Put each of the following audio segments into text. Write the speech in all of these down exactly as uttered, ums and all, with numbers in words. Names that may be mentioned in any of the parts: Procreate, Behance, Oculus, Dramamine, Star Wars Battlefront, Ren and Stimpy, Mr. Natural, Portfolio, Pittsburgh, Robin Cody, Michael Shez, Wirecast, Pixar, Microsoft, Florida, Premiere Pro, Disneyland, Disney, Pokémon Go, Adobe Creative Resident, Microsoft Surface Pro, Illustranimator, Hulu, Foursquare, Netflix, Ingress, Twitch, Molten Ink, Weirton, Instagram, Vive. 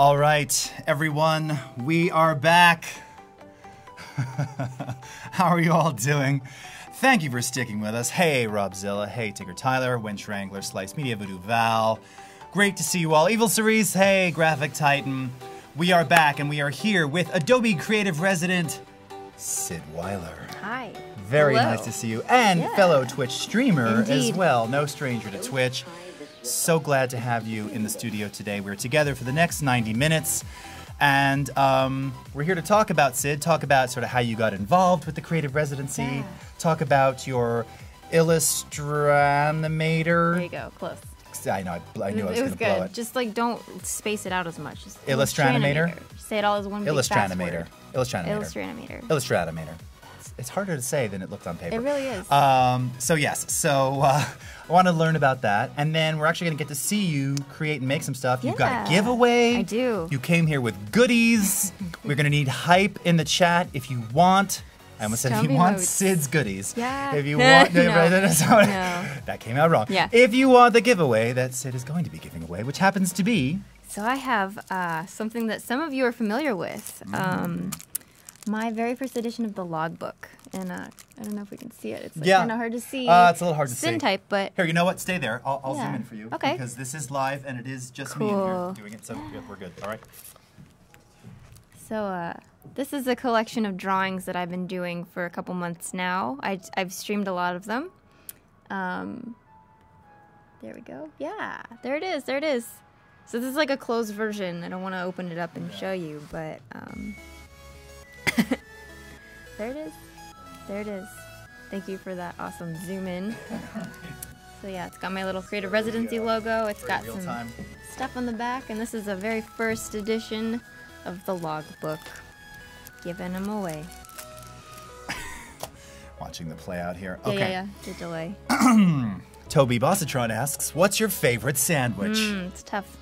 All right, everyone, we are back. How are you all doing? Thank you for sticking with us. Hey, Robzilla. Hey, Tigger Tyler, Winch Wrangler, Slice Media, Voodoo Val. Great to see you all. Evil Cerise, hey, Graphic Titan. We are back, and we are here with Adobe Creative Resident, Syd Weiler. Hi. Very Hello. Nice to see you. And yeah. fellow Twitch streamer Indeed. As well. No stranger to Twitch. So glad to have you in the studio today. We're together for the next ninety minutes. And um, we're here to talk about, Syd, talk about sort of how you got involved with the creative residency, yeah. talk about your Illustranimator. There you go, close. I know, I, I knew it, I was, was going to blow it. Just like don't space it out as much. Just Illustranimator? Say it all as one big Illustranimator. Illustranimator. Illustranimator. Illustranimator. It's harder to say than it looked on paper. It really is. Um, so yes, so uh, I want to learn about that, and then we're actually going to get to see you create and make some stuff. Yeah. You've got a giveaway. I do. You came here with goodies. We're going to need hype in the chat if you want. I almost said if you want Syd's goodies. Yeah. If you want, no. That came out wrong. Yeah. If you want the giveaway that Syd is going to be giving away, which happens to be. So I have uh, something that some of you are familiar with. Mm. Um, My very first edition of the logbook, and uh, I don't know if we can see it. It's like yeah. kind of hard to see. Uh, it's a little hard to Syn see. Type, but here, you know what? Stay there. I'll, I'll yeah. zoom in for you. Okay. Because this is live, and it is just cool. me and you're doing it, so yeah. we're good. All right. So uh, this is a collection of drawings that I've been doing for a couple months now. I, I've streamed a lot of them. Um, there we go. Yeah, there it is. There it is. So this is like a closed version. I don't want to open it up and yeah. show you, but. Um, There it is. There it is. Thank you for that awesome zoom in. So yeah, it's got my little creative residency logo. It's got some stuff on the back, and this is a very first edition of the logbook. Giving them away. Watching the play out here. Okay. Yeah, yeah, yeah. The delay. Toby Bossatron asks, "What's your favorite sandwich?" Mm, it's tough.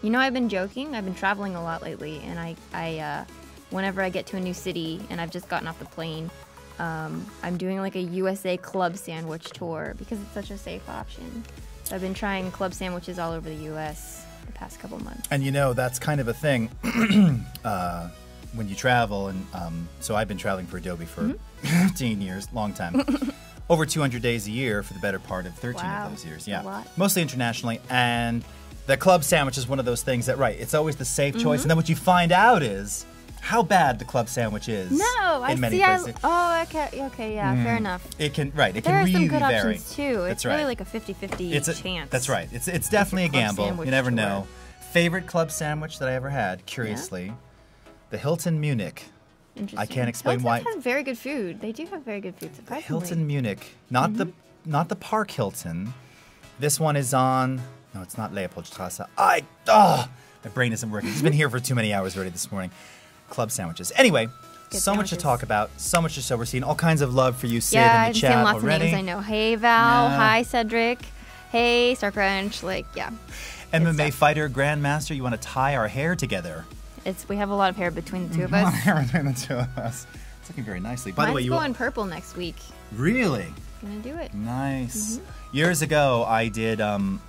You know, I've been joking. I've been traveling a lot lately, and I, I. Uh, Whenever I get to a new city and I've just gotten off the plane, um, I'm doing like a U S A club sandwich tour because it's such a safe option. So I've been trying club sandwiches all over the U S the past couple months. And you know, that's kind of a thing uh, when you travel. And um, so I've been traveling for Adobe for mm-hmm. fifteen years, long time. Over two hundred days a year for the better part of thirteen wow. of those years. Yeah, a lot. Mostly internationally. And the club sandwich is one of those things that, right, it's always the safe mm-hmm. choice. And then what you find out is how bad the club sandwich is. No, I in many see. Places. I, oh, okay, okay, yeah, mm. fair enough. It can, right? It there can really vary. There are some good vary. Options too. It's that's really right. like a fifty fifty it's a, chance. That's right. It's it's definitely it's a, a gamble. You never know. Work. Favorite club sandwich that I ever had, curiously, yeah. the Hilton Munich. Interesting. I can't explain Hilton's why. Have very good food. They do have very good food. Surprisingly. Hilton Munich, not mm-hmm. the not the Park Hilton. This one is on. No, it's not Leopoldstrasse. I oh, my brain isn't working. It's been here for too many hours already this morning. Club sandwiches. Anyway, Good so sandwiches. Much to talk about, so much to so we're seeing all kinds of love for you, Syd, yeah, in the chat lots already. Of names I know. Hey Val, yeah. hi Cedric, hey Starcrunch, like yeah. M M A fighter, grandmaster, you want to tie our hair together? It's we have a lot of hair between the two of us. Hair between the two of us. It's looking very nicely. By Mine's the way, you going purple next week. Really? I'm gonna do it. Nice. Mm-hmm. Years ago, I did. Um,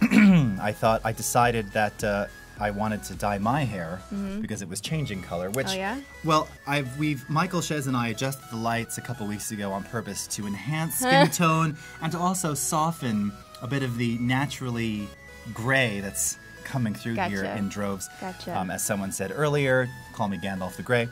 I thought I decided that. Uh, I wanted to dye my hair mm-hmm. because it was changing color, which, oh, yeah? well, I've, we've, Michael Shez and I adjusted the lights a couple weeks ago on purpose to enhance skin tone and to also soften a bit of the naturally gray that's coming through gotcha. Here in droves. Gotcha. Um, as someone said earlier, call me Gandalf the Grey.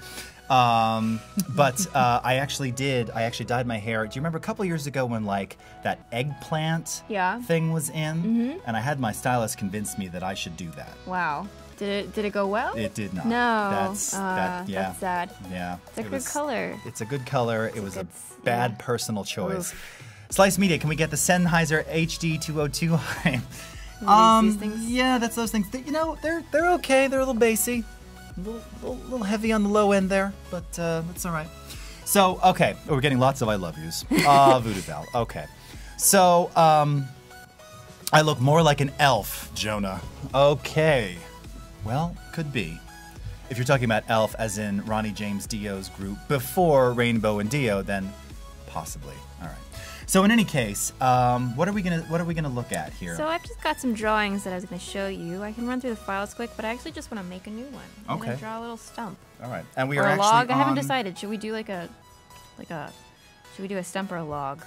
Um, but uh, I actually did, I actually dyed my hair. Do you remember a couple years ago when like that eggplant yeah. thing was in? Mm-hmm. And I had my stylist convince me that I should do that. Wow. Did it, did it go well? It did not. No. That's, uh, that, yeah. that's sad. Yeah. It's a it good was, color. It's a good color. It's it was a, good, a bad yeah. personal choice. Oof. Slice Media, can we get the Sennheiser H D two oh two hype? um, yeah, that's those things. That, you know, they're, they're okay. They're a little bassy. A little, little heavy on the low end there, but uh, it's all right. So, okay, oh, we're getting lots of I love yous. Ah, uh, Voodoo Val, okay. So, um, I look more like an elf, Jonah. Okay, well, could be. If you're talking about elf as in Ronnie James Dio's group before Rainbow and Dio, then possibly, all right. So in any case, um, what are we gonna what are we gonna look at here? So I've just got some drawings that I was gonna show you. I can run through the files quick, but I actually just want to make a new one. I'm okay. Gonna draw a little stump. All right. And we or are a actually log. On... I haven't decided. Should we do like a like a should we do a stump or a log?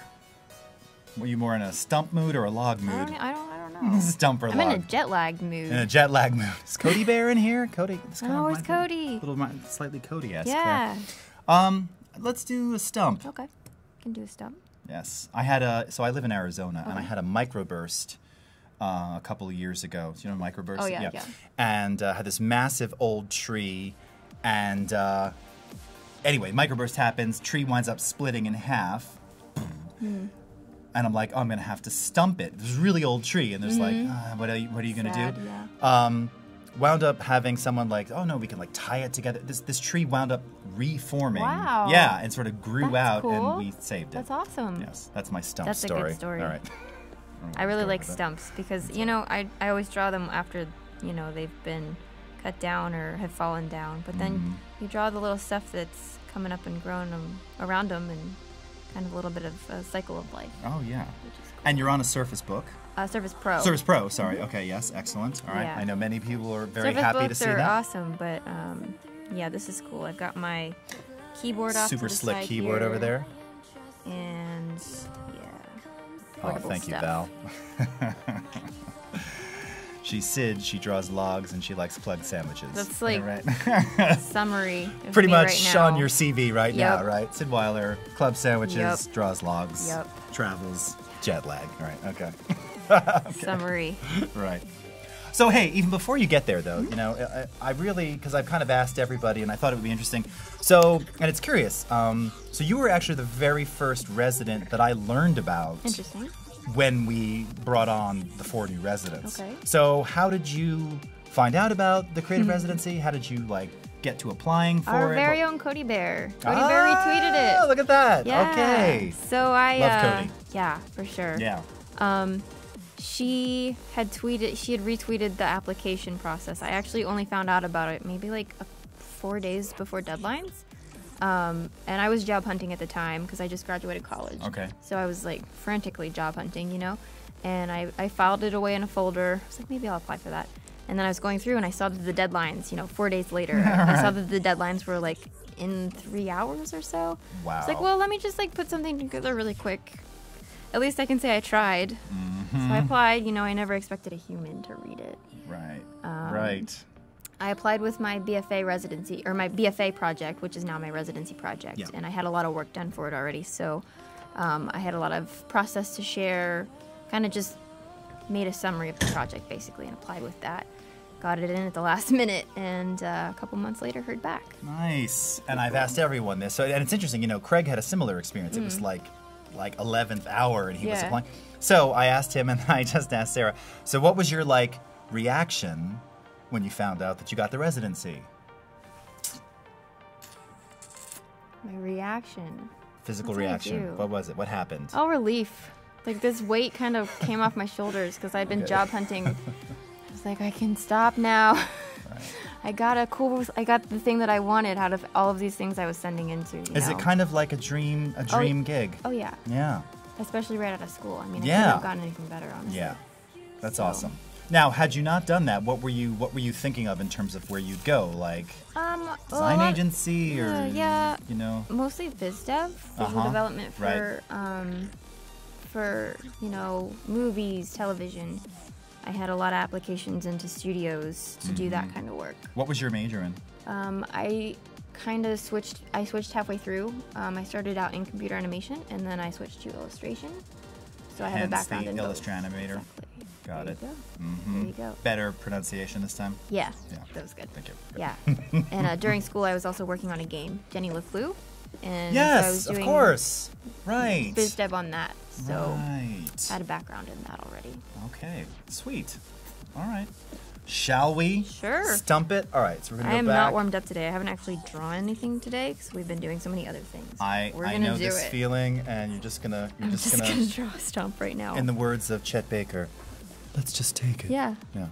Were you more in a stump mood or a log mood? I don't. I don't, I don't know. Stump or I'm log. I'm in a jet lag mood. In a jet lag mood. Is Cody Bear in here? Cody. Oh, it's Cody. Little, slightly Cody-esque. Yeah. There. Um, let's do a stump. Okay. Can do a stump. Yes, I had a. So I live in Arizona, okay. and I had a microburst uh, a couple of years ago. Do you know microburst? Oh yeah. Yeah. yeah. And uh, had this massive old tree, and uh, anyway, microburst happens. Tree winds up splitting in half. Mm. And I'm like, oh, I'm gonna have to stump it. This really old tree, and there's mm-hmm. like, uh, what are you, what are you gonna Sad, do? Yeah. Um, wound up having someone like, oh no, we can like tie it together. This this tree wound up reforming. Wow. Yeah, and sort of grew that's out, cool. and we saved it. That's awesome. Yes, that's my stump that's story. That's a good story. All right. I really like stumps that. Because you know I I always draw them after you know they've been cut down or have fallen down, but then mm. you draw the little stuff that's coming up and growing them around them and. Kind of a little bit of a cycle of life. Oh, yeah. Which is cool. And you're on a Surface Book. Uh, Surface Pro. Surface Pro, sorry. Mm-hmm. Okay, yes, excellent. All right, yeah. I know many people are very Surface happy books to see are that. Awesome, but um, yeah, this is cool. I've got my keyboard off Super to the slick side keyboard here. Over there. And yeah. Oh, thank stuff. You, Val. She's Syd, she draws logs, and she likes plug sandwiches. That's like right. summary. Pretty much right on your C V right yep. now, right? Syd Weiler, club sandwiches, yep. draws logs, yep. travels, jet lag. All right, okay. okay. Summary. Right. So hey, even before you get there though, mm-hmm. you know, I, I really, because I've kind of asked everybody and I thought it would be interesting. So, and it's curious, um, so you were actually the very first resident that I learned about. Interesting. When we brought on the four new residents. Okay. So how did you find out about the creative residency? How did you like get to applying for Our it? Our very own Cody Bear. Cody ah, Bear retweeted it. Oh, look at that. Yeah. Okay. So I love uh, Cody. Yeah, for sure. Yeah. Um, she had tweeted. She had retweeted the application process. I actually only found out about it maybe like four days before deadlines. Um, and I was job hunting at the time because I just graduated college. Okay. So I was like frantically job hunting, you know, and I, I filed it away in a folder. I was like, maybe I'll apply for that. And then I was going through and I saw that the deadlines, you know, four days later, I saw that the deadlines were like in three hours or so. Wow. It's like, well, let me just like put something together really quick. At least I can say I tried. Mm-hmm. So I applied, you know, I never expected a human to read it. Right. Um, right. I applied with my B F A residency, or my B F A project, which is now my residency project, yeah. and I had a lot of work done for it already, so um, I had a lot of process to share, kind of just made a summary of the project, basically, and applied with that. Got it in at the last minute, and uh, a couple months later, heard back. Nice, and I've asked everyone this, so, and it's interesting, you know, Craig had a similar experience. Mm. It was like, like eleventh hour, and he yeah. was applying. So I asked him, and I just asked Sarah, so what was your, like, reaction when you found out that you got the residency? My reaction. Physical reaction. What was it? What happened? Oh, relief. Like this weight kind of came off my shoulders because I'd been okay. job hunting. I was like, I can stop now. Right. I got a cool, I got the thing that I wanted out of all of these things I was sending into. You Is know? It kind of like a dream, a dream oh, gig? Oh yeah. Yeah. Especially right out of school. I mean, I yeah. couldn't have gotten anything better, honestly. Yeah. That's so. Awesome. Now, had you not done that, what were you what were you thinking of in terms of where you'd go, like um, design well, agency or uh, yeah, you know, mostly biz dev, visual uh-huh. development for right. um, for you know movies, television. I had a lot of applications into studios to mm-hmm. do that kind of work. What was your major in? Um, I kind of switched. I switched halfway through. Um, I started out in computer animation and then I switched to illustration. So I have a background the in Illustrator. Exactly. Got there it. You go. Mm-hmm. There you go. Better pronunciation this time? Yeah, yeah. That was good. Thank you. Good. Yeah. And uh, during school, I was also working on a game, Jenny LeClue. And yes, so I was doing of course. Right. Biz dev on that. So right. I had a background in that already. Okay, sweet. All right. Shall we? Sure. Stump it? All right, so we're going to go back. I am not warmed up today. I haven't actually drawn anything today because we've been doing so many other things. I, we're I gonna know do this it. Feeling, and you're just going to... I'm just, just going to draw a stump right now. In the words of Chet Baker. Let's just take it. Yeah. Yeah.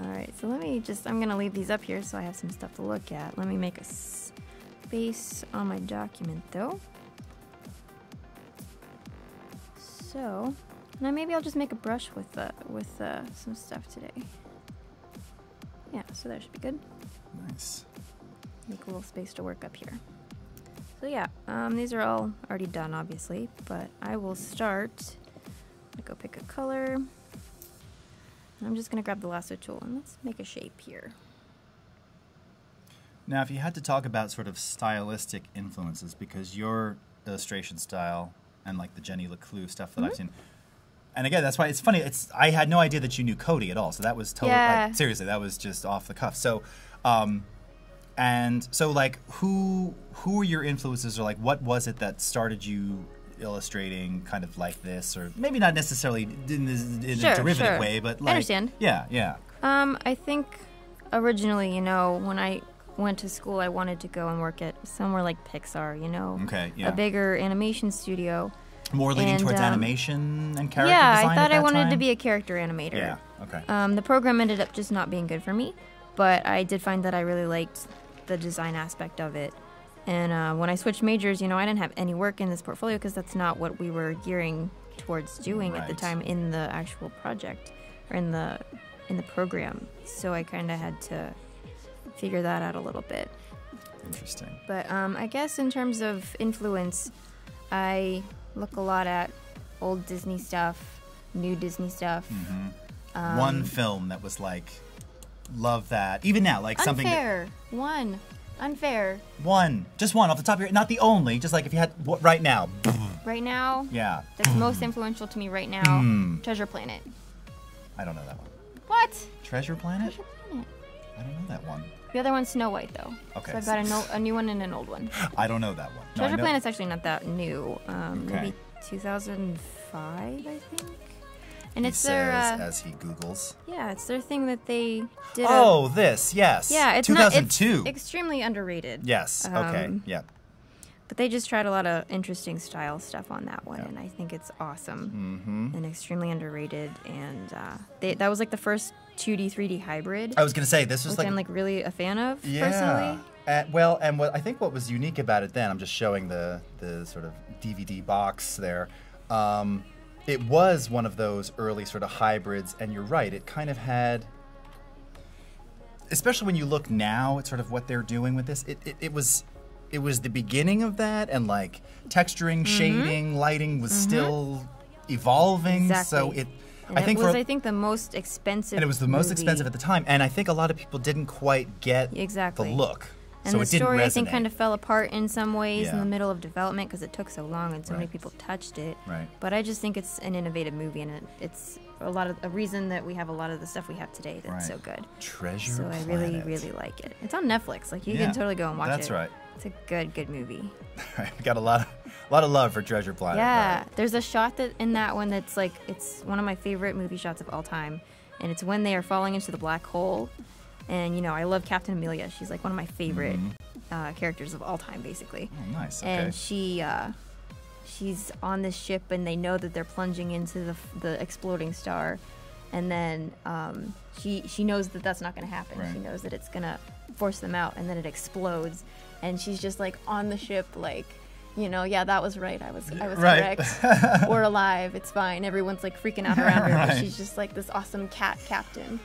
All right, so let me just, I'm gonna leave these up here so I have some stuff to look at. Let me make a space on my document though. So, now maybe I'll just make a brush with uh, with uh, some stuff today. Yeah, so that should be good. Nice. Make a little space to work up here. So yeah, um, these are all already done, obviously, but I will start. I'm gonna go pick a color. And I'm just gonna grab the lasso tool and let's make a shape here. Now, if you had to talk about sort of stylistic influences, because your illustration style and like the Jenny LeClue stuff that mm-hmm. I've seen, and again, that's why it's funny. It's I had no idea that you knew Cody at all, so that was totally yeah. like, seriously, that was just off the cuff. So, um, and so like, who who were your influences, or like, what was it that started you illustrating kind of like this, or maybe not necessarily in, this, in sure, a derivative sure. way, but like, I understand. Yeah, yeah. Um, I think originally, you know, when I went to school, I wanted to go and work at somewhere like Pixar, you know, okay, yeah. a bigger animation studio. More leaning and, towards um, animation and character yeah, design. Yeah, I thought I wanted time. to be a character animator. Yeah, okay. Um, the program ended up just not being good for me, but I did find that I really liked the design aspect of it. And uh, when I switched majors, you know, I didn't have any work in this portfolio because that's not what we were gearing towards doing right. at the time in the actual project or in the in the program. So I kind of had to figure that out a little bit. Interesting. But um, I guess in terms of influence, I look a lot at old Disney stuff, new Disney stuff. Mm-hmm. um, One film that was like, love that. Even now, like unfair. something. Unfair. One. Unfair. One. Just one off the top of your head. Not the only. Just like if you had what, right now. Right now? Yeah. That's most influential to me right now. Mm. Treasure Planet. I don't know that one. What? Treasure Planet? Treasure Planet. I don't know that one. The other one's Snow White, though. Okay. So I've got a, no, a new one and an old one. I don't know that one. No, Treasure Planet's actually not that new. Um, okay. Maybe two thousand five, I think. And he it's their says, uh, as he Googles. Yeah, it's their thing that they did. Oh, a, this, yes. Yeah, it's two thousand two. Not, it's extremely underrated. Yes. Um, okay. Yeah. But they just tried a lot of interesting style stuff on that one, yeah. and I think it's awesome mm-hmm. and extremely underrated. And uh, they, that was like the first two D, three D hybrid. I was gonna say this was which like I'm like really a fan of yeah. personally. And, well, and what I think what was unique about it then, I'm just showing the the sort of D V D box there. Um, It was one of those early sort of hybrids, and you're right, it kind of had, especially when you look now at sort of what they're doing with this, it, it, it was it was the beginning of that, and like texturing, mm-hmm. shading, lighting was mm-hmm. still evolving, exactly. so it, and I think it was, for, I think, the most expensive And it was the most movie. expensive at the time, and I think a lot of people didn't quite get exactly. the look. And so the it story, I think, kind of fell apart in some ways yeah. in the middle of development because it took so long and so right. many people touched it. Right. But I just think it's an innovative movie, and it, it's a lot of a reason that we have a lot of the stuff we have today that's right. so good. Treasure So Planet. I really, really like it. It's on Netflix. Like you yeah. can totally go and watch that's it. That's right. It's a good, good movie. I've got a lot of, a lot of love for Treasure Planet. Yeah. Right. There's a shot that in that one that's like it's one of my favorite movie shots of all time, and it's when they are falling into the black hole. And, you know, I love Captain Amelia. She's, like, one of my favorite mm-hmm. uh, characters of all time, basically. Oh, nice. Okay. And she, uh, she's on this ship, and they know that they're plunging into the, the exploding star. And then um, she, she knows that that's not going to happen. Right. She knows that it's going to force them out, and then it explodes. And she's just, like, on the ship, like, you know, yeah, that was right. I was, I was right. correct. We're alive. It's fine. Everyone's, like, freaking out around her. Right. But she's just, like, this awesome cat captain.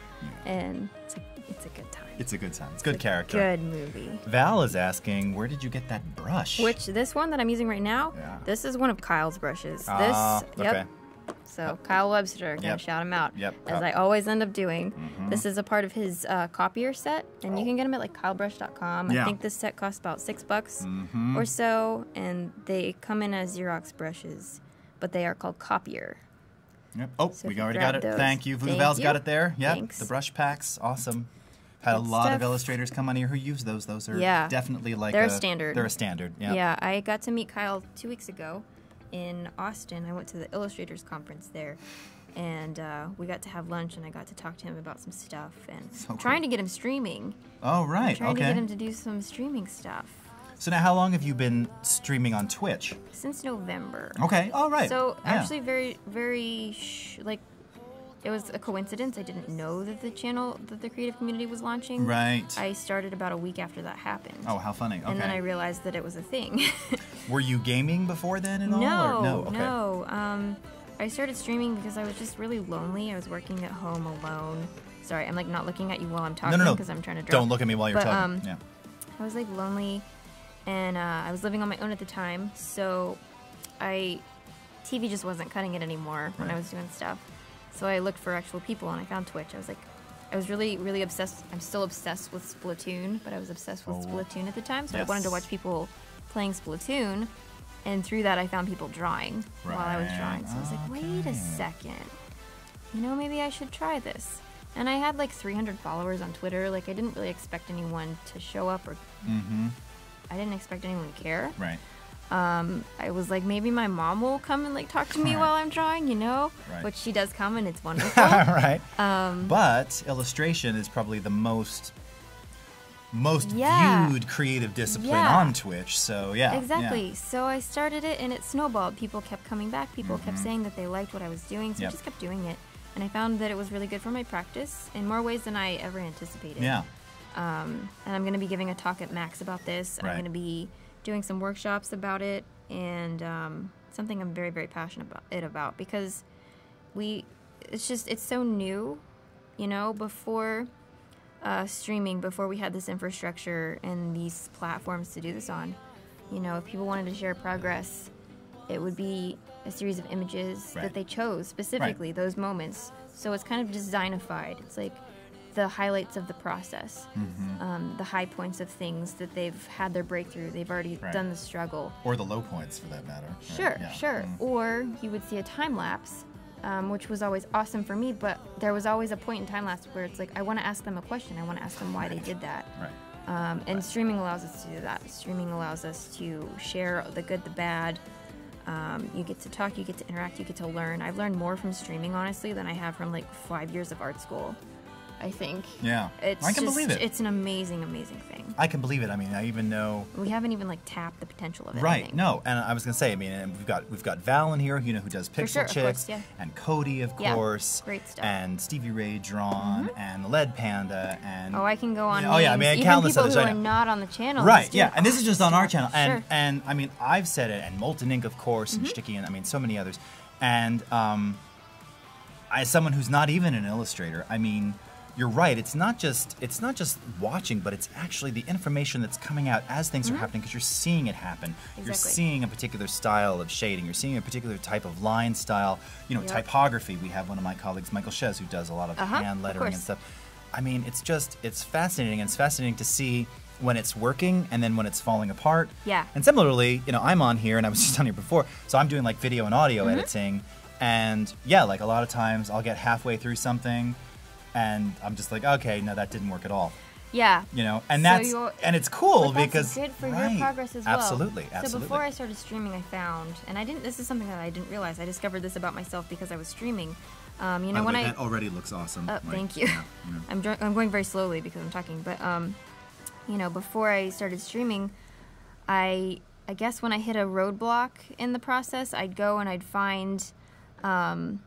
Yeah. And it's like, it's a good time. It's a good time. It's good it's character. Good movie. Val is asking, where did you get that brush? Which this one that I'm using right now, yeah. this is one of Kyle's brushes. Uh, this, yep. Okay. So uh, Kyle Webster, gonna yep. shout him out, yep. as I always end up doing. Mm-hmm. This is a part of his uh, copier set, and oh. you can get them at like kyle brush dot com. Yeah. I think this set costs about six bucks mm-hmm. or so, and they come in as Xerox brushes, but they are called copier. Yep. Oh, so we already got it. Those. Thank you. Voodoo Val's got it there. Yep. Thanks. The brush packs, awesome. Had Good a lot stuff. of illustrators come on here who use those. Those are yeah. definitely like they're a standard. They're a standard. Yeah. Yeah. I got to meet Kyle two weeks ago in Austin. I went to the illustrators conference there, and uh, we got to have lunch, and I got to talk to him about some stuff, and so cool. trying to get him streaming. Oh right. I'm trying okay. to get him to do some streaming stuff. So now, how long have you been streaming on Twitch? Since November. Okay. All right. So yeah. actually, very, very sh like. It was a coincidence. I didn't know that the channel, that the creative community was launching. Right. I started about a week after that happened. Oh, how funny. Okay. And then I realized that it was a thing. Were you gaming before then at all? No, or? no. Okay. No. Um, I started streaming because I was just really lonely. I was working at home alone. Sorry, I'm like not looking at you while I'm talking because no, no, no. I'm trying to draw. Don't look at me while you're but, talking. Um, yeah. I was like lonely, and uh, I was living on my own at the time, so I T V just wasn't cutting it anymore when right. I was doing stuff. So I looked for actual people, and I found Twitch. I was like, I was really, really obsessed. I'm still obsessed with Splatoon, but I was obsessed with oh. Splatoon at the time, so yes. I wanted to watch people playing Splatoon, and through that I found people drawing right. while I was drawing. So I was like, wait a second, you know, maybe I should try this. And I had like three hundred followers on Twitter. Like, I didn't really expect anyone to show up, or mm-hmm. I didn't expect anyone to care. Right. Um, I was like, maybe my mom will come and like talk to me right. while I'm drawing, you know, right. which she does come, and it's wonderful. right. Um, but illustration is probably the most most yeah. viewed creative discipline yeah. on Twitch. So yeah. Exactly. Yeah. So I started it, and it snowballed. People kept coming back. People mm-hmm. kept saying that they liked what I was doing, so yep. I just kept doing it. And I found that it was really good for my practice in more ways than I ever anticipated. Yeah. Um, and I'm going to be giving a talk at Max about this. Right. I'm going to be doing some workshops about it, and um, something I'm very, very passionate about it about because we, it's just, it's so new, you know, before uh, streaming, before we had this infrastructure and these platforms to do this on, you know, if people wanted to share progress, it would be a series of images right. that they chose, specifically right. those moments. So it's kind of designified. It's like the highlights of the process, mm-hmm. um, the high points of things that they've had their breakthrough, they've already right. done the struggle. Or the low points, for that matter. Sure, right. yeah. sure. Mm-hmm. Or you would see a time lapse, um, which was always awesome for me, but there was always a point in time lapse where it's like, I want to ask them a question. I want to ask them why right. they did that. Right. Um, and right. streaming allows us to do that. Streaming allows us to share the good, the bad. Um, you get to talk, you get to interact, you get to learn. I've learned more from streaming, honestly, than I have from like five years of art school, I think. Yeah, it's I can just, believe it. It's an amazing, amazing thing. I can believe it. I mean, I even know we haven't even like tapped the potential of it. Right? I think. No, and I was gonna say, I mean, and we've got we've got Val in here, you know, who does Pixel sure, Chicks, course, yeah. and Cody, of yeah, course, great stuff, and Stevie Ray Drawn, mm-hmm. and the Lead Panda, and oh, I can go on. You know, oh yeah, I mean, even countless people others, who are not on the channel. Right? Yeah, and this is just on our channel, and sure. and I mean, I've said it, and Molten Ink, of course, mm-hmm. and Sticky, and I mean, so many others, and um, as someone who's not even an illustrator, I mean. You're right. It's not just it's not just watching, but it's actually the information that's coming out as things mm-hmm. are happening, because you're seeing it happen. Exactly. You're seeing a particular style of shading. You're seeing a particular type of line style. You know, yep. typography. We have one of my colleagues, Michael Shez, who does a lot of uh-huh, hand lettering and stuff. I mean, it's just it's fascinating, and it's fascinating to see when it's working and then when it's falling apart. Yeah. And similarly, you know, I'm on here, and I was just on here before, so I'm doing like video and audio mm-hmm. editing, and yeah, like a lot of times I'll get halfway through something. And I'm just like, okay, no, that didn't work at all. Yeah. You know, and that's so and it's cool that's because good for right, your progress as well. Absolutely, absolutely. So before I started streaming, I found, and I didn't. This is something that I didn't realize. I discovered this about myself because I was streaming. Um, you know, oh, when I that already looks awesome. Uh, like, thank you. Yeah, yeah. I'm dr I'm going very slowly because I'm talking, but um, you know, before I started streaming, I I guess when I hit a roadblock in the process, I'd go and I'd find. Um,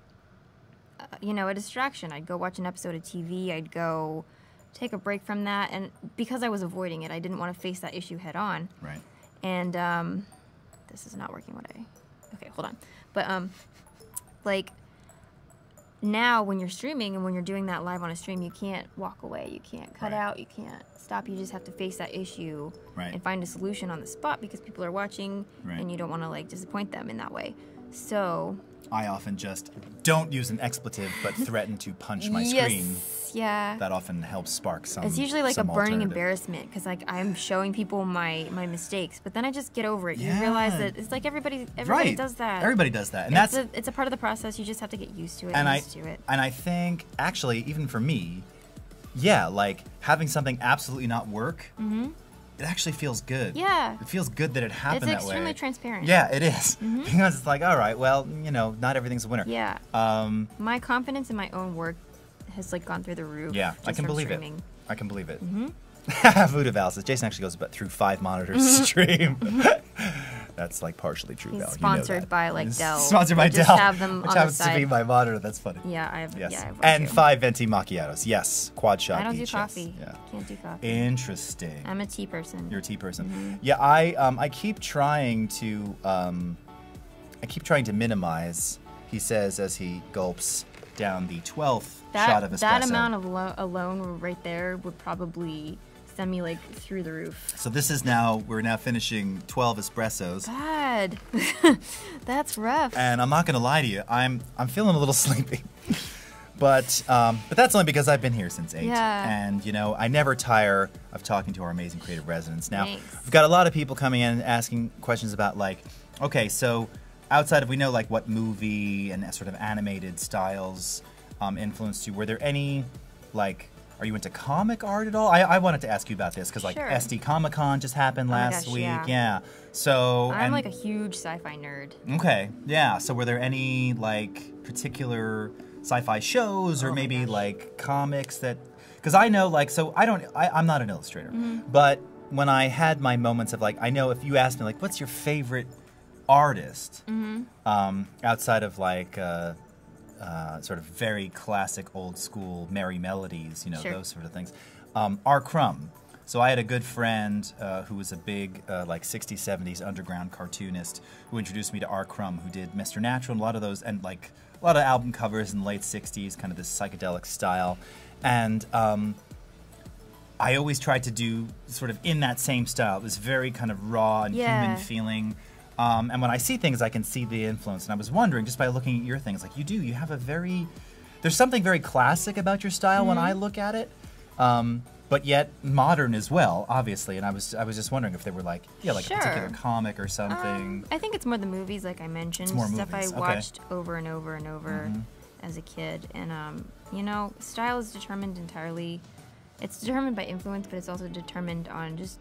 you know, a distraction. I'd go watch an episode of T V, I'd go take a break from that, and because I was avoiding it, I didn't want to face that issue head on. Right. And, um, this is not working what I, okay, hold on. But, um, like, now when you're streaming and when you're doing that live on a stream, you can't walk away, you can't cut right. out, you can't stop, you just have to face that issue right. and find a solution on the spot because people are watching right. and you don't want to, like, disappoint them in that way. So... I often just don't use an expletive, but threaten to punch my yes, screen. Yeah. That often helps spark some. It's usually like a burning embarrassment because like I'm showing people my my mistakes, but then I just get over it. Yeah. You realize that it's like everybody everybody right. does that. Everybody does that, and it's that's a, it's a part of the process. You just have to get used to it. And, and I, used to it. And I think actually, even for me, yeah, like having something absolutely not work. Mm-hmm. It actually feels good. Yeah. It feels good that it happened that way. It's extremely transparent. Yeah, it is. Mm-hmm. Because it's like, all right, well, you know, not everything's a winner. Yeah. Um, my confidence in my own work has like gone through the roof. Yeah, I can believe streaming. it. I can believe it. Mm-hmm. Voodoo Val says, Jason actually goes about through five monitors mm-hmm. stream. Mm-hmm. That's like partially true, He's Val. Sponsored you know that. by like He's Dell. Sponsored by Dell. Just have them which on happens the side. to be my monitor. That's funny. Yeah, I have. Yes. Yeah, I have and too. five venti macchiatos. Yes, quad shot. I don't each. do coffee. Yes. Yeah. Can't do coffee. Interesting. I'm a tea person. You're a tea person. Mm-hmm. Yeah, I um, I keep trying to um, I keep trying to minimize. he says as he gulps down the twelfth that, shot of espresso. That amount of lo alone right there would probably send me like through the roof. So this is now, we're now finishing twelve espressos. God, that's rough. And I'm not gonna lie to you, I'm I'm feeling a little sleepy. But um, but that's only because I've been here since eight. Yeah. And you know, I never tire of talking to our amazing creative residents. Now, thanks. We've got a lot of people coming in and asking questions about like, okay, so outside of, we know like what movie and sort of animated styles um, influenced you, were there any, like, are you into comic art at all? I, I wanted to ask you about this because like sure. S D Comic Con just happened last oh gosh, week. Yeah. yeah. So I'm and, like a huge sci-fi nerd. Okay. Yeah. So were there any like particular sci-fi shows or oh maybe like comics that, because I know like, so I don't, I, I'm not an illustrator, mm-hmm. but when I had my moments of like, I know if you asked me like, what's your favorite artist mm-hmm. um, outside of like uh, uh, sort of very classic old school Merry Melodies, you know, sure. those sort of things, um, R. Crumb. So I had a good friend uh, who was a big uh, like sixties, seventies underground cartoonist who introduced me to R. Crumb, who did Mister Natural and a lot of those, and like a lot of album covers in the late sixties, kind of this psychedelic style. And um, I always tried to do sort of in that same style. It was very kind of raw and yeah. human feeling. Um, and when I see things, I can see the influence. And I was wondering, just by looking at your things, like you do, you have a very, there's something very classic about your style mm-hmm. when I look at it. Um, but yet modern as well, obviously. And I was I was just wondering if they were like, yeah, like sure. a particular comic or something. Um, I think it's more the movies, like I mentioned. It's more stuff movies. I okay. watched over and over and over mm-hmm. as a kid. And, um, you know, style is determined entirely. It's determined by influence, but it's also determined on just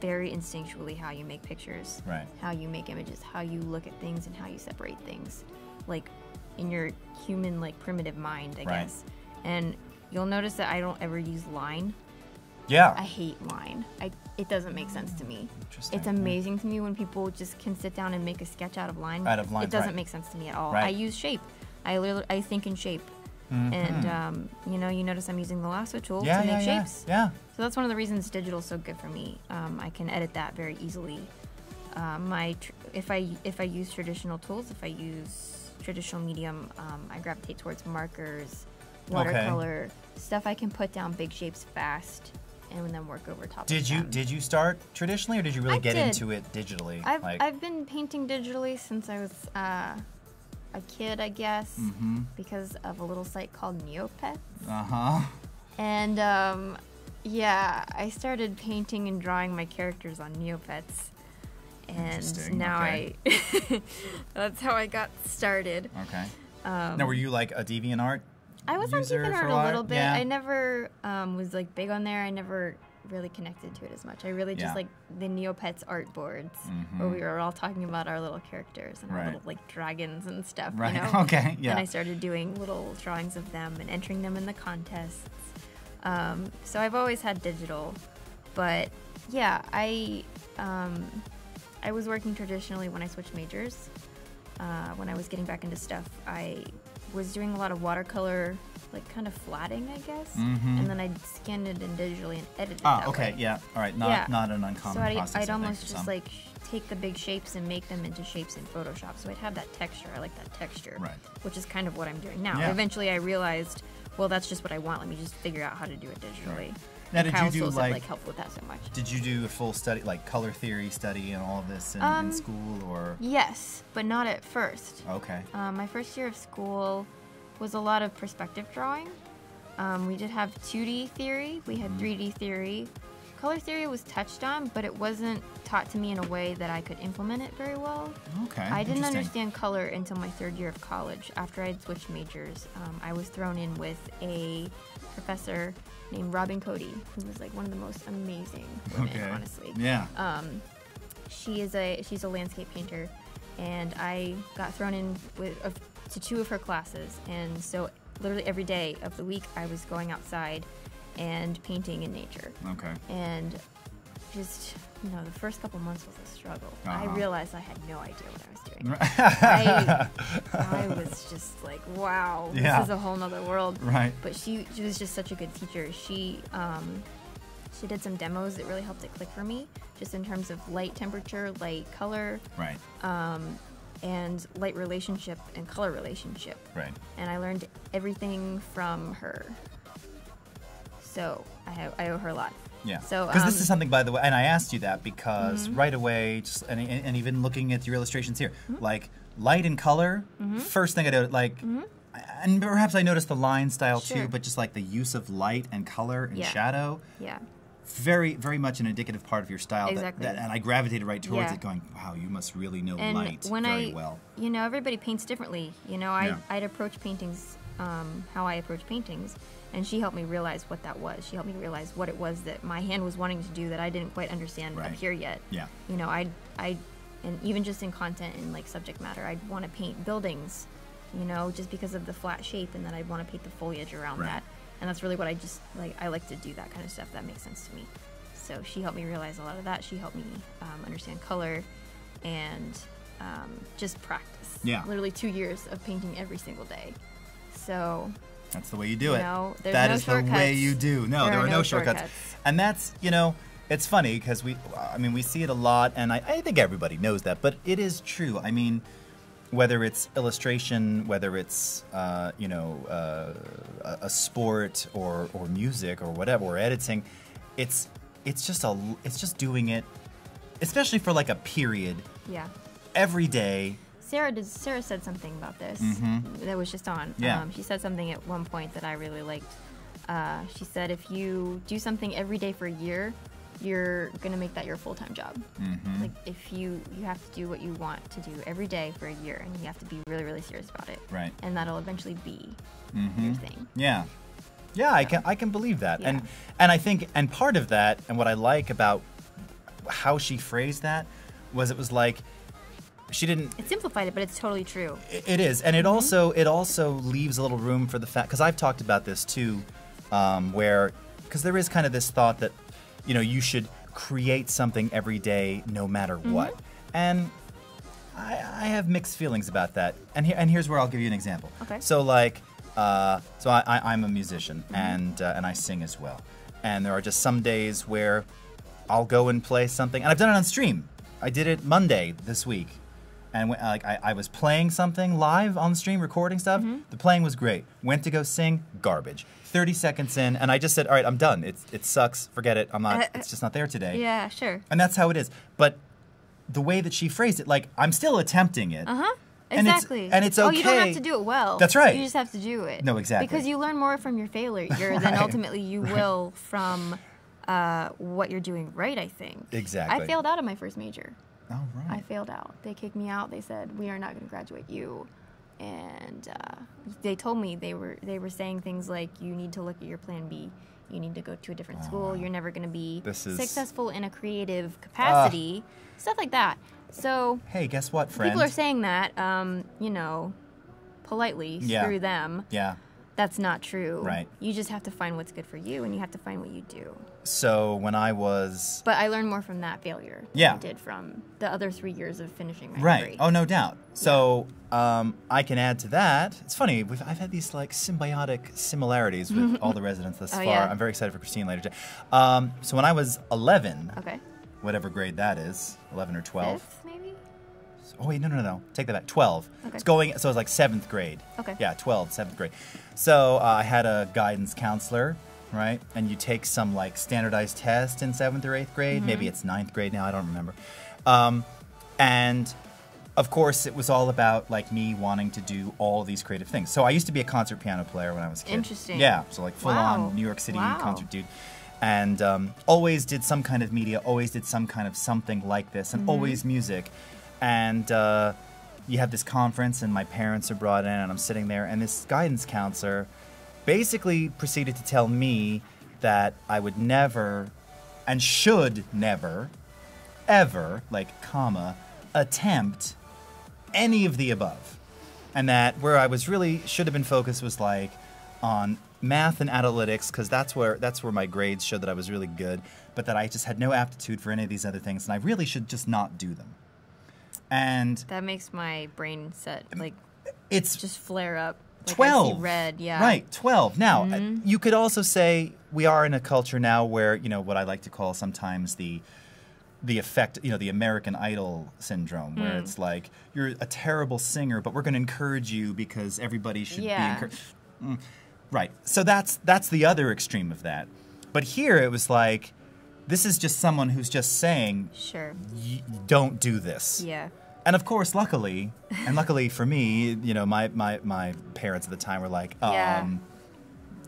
very instinctually how you make pictures, right. how you make images, how you look at things, and how you separate things. Like in your human, like primitive mind, I right. guess. And you'll notice that I don't ever use line. Yeah. I hate line. I, it doesn't make sense to me. Interesting. It's amazing yeah. to me when people just can sit down and make a sketch out of line. Out of line. It doesn't right. make sense to me at all. Right. I use shape. I literally, I think in shape. Mm-hmm. And um, you know, you notice I'm using the lasso tool yeah, to make yeah, shapes. Yeah. yeah. So that's one of the reasons digital is so good for me. Um, I can edit that very easily. Uh, my tr if I if I use traditional tools, if I use traditional medium, um, I gravitate towards markers, watercolor okay. stuff. I can put down big shapes fast. And then work over top. Did of you them. Did you start traditionally, or did you really I get did. into it digitally? I've like? I've been painting digitally since I was uh, a kid, I guess, mm-hmm. because of a little site called Neopets. Uh huh. And um, yeah, I started painting and drawing my characters on Neopets, and now okay. I that's how I got started. Okay. Um, now, were you like a DeviantArt? I was on DeviantArt a, a little bit. Yeah. I never um, was like big on there. I never really connected to it as much. I really yeah. just like the Neopets art boards mm-hmm. where we were all talking about our little characters and right. our little like dragons and stuff. Right. You know? Okay. Yeah. And I started doing little drawings of them and entering them in the contests. Um, so I've always had digital, but yeah, I um, I was working traditionally when I switched majors. Uh, when I was getting back into stuff, I was doing a lot of watercolor, like kind of flatting, I guess, mm-hmm. and then I scanned it in digitally and edited ah, it. Oh, okay, way. yeah, all right, not yeah. not an uncommon. So I'd, process, I'd almost just some. like take the big shapes and make them into shapes in Photoshop. So I'd have that texture. I like that texture, right. which is kind of what I'm doing now. Yeah. Eventually, I realized, well, that's just what I want. Let me just figure out how to do it digitally. Sure. Now, and did Kyle you do like, like help with that so much? Did you do a full study, like color theory study, and all of this in, um, in school, or? Yes, but not at first. Okay. Um, my first year of school was a lot of perspective drawing. Um, we did have two D theory. We had mm. three D theory. Color theory was touched on, but it wasn't taught to me in a way that I could implement it very well. Okay. I didn't understand color until my third year of college. After I had switched majors, um, I was thrown in with a professor named Robin Cody, who was like one of the most amazing women, okay. honestly. Yeah. Um, she is a she's a landscape painter, and I got thrown in with uh, to two of her classes, and so literally every day of the week I was going outside and painting in nature. Okay. And just you know, the first couple months was a struggle. Uh-huh. I realized I had no idea what I was doing. I, I was just like, wow, yeah. this is a whole nother world. Right. But she, she was just such a good teacher. She, um, she did some demos that really helped it click for me, just in terms of light temperature, light color. Right. Um, and light relationship and color relationship. Right. And I learned everything from her. So I, have, I owe her a lot. Yeah. So because um, this is something, by the way, and I asked you that because mm-hmm. right away, just, and, and even looking at your illustrations here, mm-hmm. like light and color, mm-hmm. first thing I do, like, mm-hmm. and perhaps I noticed the line style sure. too, but just like the use of light and color and yeah. shadow. Yeah. Very, very much an indicative part of your style. Exactly. That, that, and I gravitated right towards yeah. it going, wow, you must really know and light when very I, well. You know, everybody paints differently. You know, I, yeah. I'd approach paintings, um, how I approach paintings, and she helped me realize what that was. She helped me realize what it was that my hand was wanting to do that I didn't quite understand right. up here yet. Yeah. You know, I, I, and even just in content and like subject matter, I'd want to paint buildings, you know, just because of the flat shape, and then I'd want to paint the foliage around right. that. And that's really what I just, like, I like to do that kind of stuff. That makes sense to me. So she helped me realize a lot of that. She helped me um, understand color and um, just practice. Yeah. Literally two years of painting every single day. So. That's the way you do you it. Know, that no is shortcuts. The way you do. No, there, there are, are no, no shortcuts. shortcuts. And that's, you know, it's funny because we, I mean, we see it a lot. And I, I think everybody knows that. But it is true. I mean. Whether it's illustration, whether it's uh, you know uh, a sport or or music or whatever, or editing, it's it's just a it's just doing it, especially for like a period. Yeah. Every day. Sarah did. Sarah said something about this mm-hmm. that was just on. Yeah. Um, she said something at one point that I really liked. Uh, she said, if you do something every day for a year, you're gonna make that your full-time job. Mm-hmm. Like if you you have to do what you want to do every day for a year, and you have to be really really serious about it. Right. And that'll eventually be mm-hmm. your thing. Yeah, yeah, so. I can I can believe that, yeah. and and I think and part of that and what I like about how she phrased that was it was like she didn't. It simplified it, but it's totally true. It, it is, and it mm-hmm. also it also leaves a little room for the fact because I've talked about this too, um, where because there is kind of this thought that. You know, you should create something every day, no matter what. Mm-hmm. And I, I have mixed feelings about that. And, he, and here's where I'll give you an example. Okay. So like, uh, so I, I, I'm a musician mm-hmm. and uh, and I sing as well. And there are just some days where I'll go and play something. And I've done it on stream. I did it Monday this week. And when, like I, I was playing something live on the stream, recording stuff. Mm-hmm. The playing was great. Went to go sing, garbage. thirty seconds in, and I just said, all right, I'm done. It's, it sucks. Forget it. I'm not. Uh, it's just not there today. Yeah, sure. And that's how it is. But the way that she phrased it, like, I'm still attempting it. Uh-huh. Exactly. And it's, and it's okay. Oh, you don't have to do it well. That's right. You just have to do it. No, exactly. Because you learn more from your failure right. than ultimately you right. will from uh, what you're doing right, I think. Exactly. I failed out of my first major. Oh, right. I failed out. They kicked me out. They said, we are not going to graduate you. And uh, they told me they were they were saying things like, you need to look at your plan B. You need to go to a different oh, school. Wow. You're never going to be this is... successful in a creative capacity. Uh, stuff like that. So hey, guess what, friend? People are saying that, um, you know, politely yeah. through them. Yeah. That's not true. Right. You just have to find what's good for you, and you have to find what you do. So when I was... But I learned more from that failure than yeah. I did from the other three years of finishing my right. degree. Oh, no doubt. So yeah. um, I can add to that. It's funny. We've, I've had these like symbiotic similarities with all the residents thus oh, far. Yeah. I'm very excited for Christine later. Um, so when I was eleven, okay. whatever grade that is, eleven or twelve. Fifth, maybe? Oh, wait, no, no, no. Take that back. twelve. Okay. It's going, so it was like seventh grade. Okay. Yeah, twelve, seventh grade. So uh, I had a guidance counselor, right? And you take some like standardized test in seventh or eighth grade. Mm-hmm. Maybe it's ninth grade now. I don't remember. Um, and of course, it was all about like me wanting to do all these creative things. So I used to be a concert piano player when I was a kid. Interesting. Yeah, so like full wow. on New York City wow. concert dude. And um, always did some kind of media, always did some kind of something like this, and mm-hmm. always music. And uh, you have this conference, and my parents are brought in, and I'm sitting there, and this guidance counselor basically proceeded to tell me that I would never, and should never, ever, like, comma, attempt any of the above. And that where I was really, should have been focused was, like, on math and analytics, because that's where, that's where my grades showed that I was really good, but that I just had no aptitude for any of these other things, and I really should just not do them. And that makes my brain set like it's just flare up. Like twelve, I see red, yeah, right. Twelve. Now mm-hmm. you could also say we are in a culture now where you know what I like to call sometimes the the effect, you know, the American Idol syndrome, mm. where it's like, you're a terrible singer, but we're going to encourage you because everybody should yeah. be encouraged. Mm. Right. So that's, that's the other extreme of that. But here it was like, this is just someone who's just saying, sure, y don't do this. Yeah. And of course, luckily, and luckily for me, you know, my, my, my parents at the time were like, um, yeah.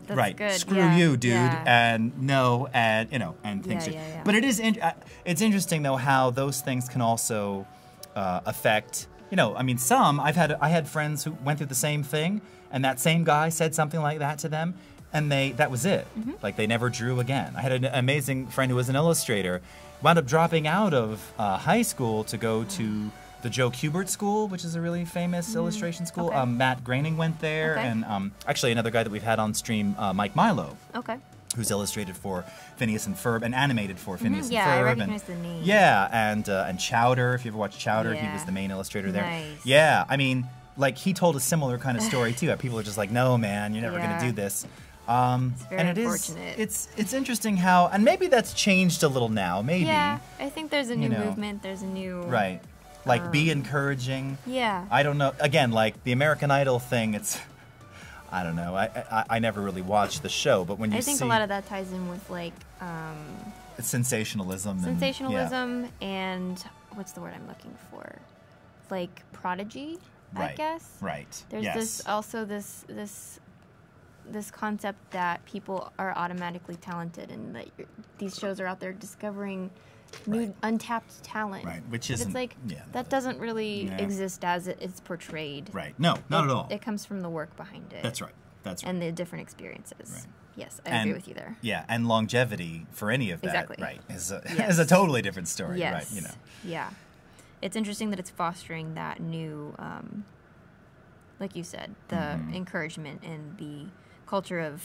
That's right, good. Screw yeah. you, dude, yeah. and no, and, you know, and things. Yeah, yeah, yeah. But it is, in, it's interesting, though, how those things can also uh, affect, you know, I mean, some, I've had, I had friends who went through the same thing, and that same guy said something like that to them, and they, that was it. Mm-hmm. Like, they never drew again. I had an amazing friend who was an illustrator, wound up dropping out of uh, high school to go to the Joe Kubert School, which is a really famous mm. illustration school. Okay. Um, Matt Groening went there, okay. and um, actually another guy that we've had on stream, uh, Mike Milo, okay. who's illustrated for Phineas and Ferb, and animated for Phineas mm-hmm. and yeah, Ferb. Yeah, I recognize and, the name. Yeah, and, uh, and Chowder, if you ever watched Chowder, yeah. he was the main illustrator there. Nice. Yeah, I mean, like, he told a similar kind of story, too. People are just like, no, man, you're never yeah. going to do this. Um, it's very and it unfortunate. Is, it's, it's interesting how, and maybe that's changed a little now, maybe. Yeah, I think there's a new you know, movement, there's a new... Right. Like, um, be encouraging. Yeah. I don't know. Again, like, the American Idol thing, it's... I don't know. I I, I never really watched the show, but when you see... I think see, a lot of that ties in with, like... Um, it's sensationalism. Sensationalism and, yeah. and... What's the word I'm looking for? Like, prodigy, right. I guess? Right, There's yes. this, also this, this, this concept that people are automatically talented and that you're, these shows are out there discovering... New right. untapped talent, right? Which is like yeah, that doesn't really yeah. exist as it is portrayed, right? No, not it, at all. It comes from the work behind it. That's right. That's right. And the different experiences. Right. Yes, I and, agree with you there. Yeah, and longevity for any of that, exactly. right? Is a, yes. is a totally different story, yes. right? You know. Yeah, it's interesting that it's fostering that new, um, like you said, the mm-hmm. encouragement and the culture of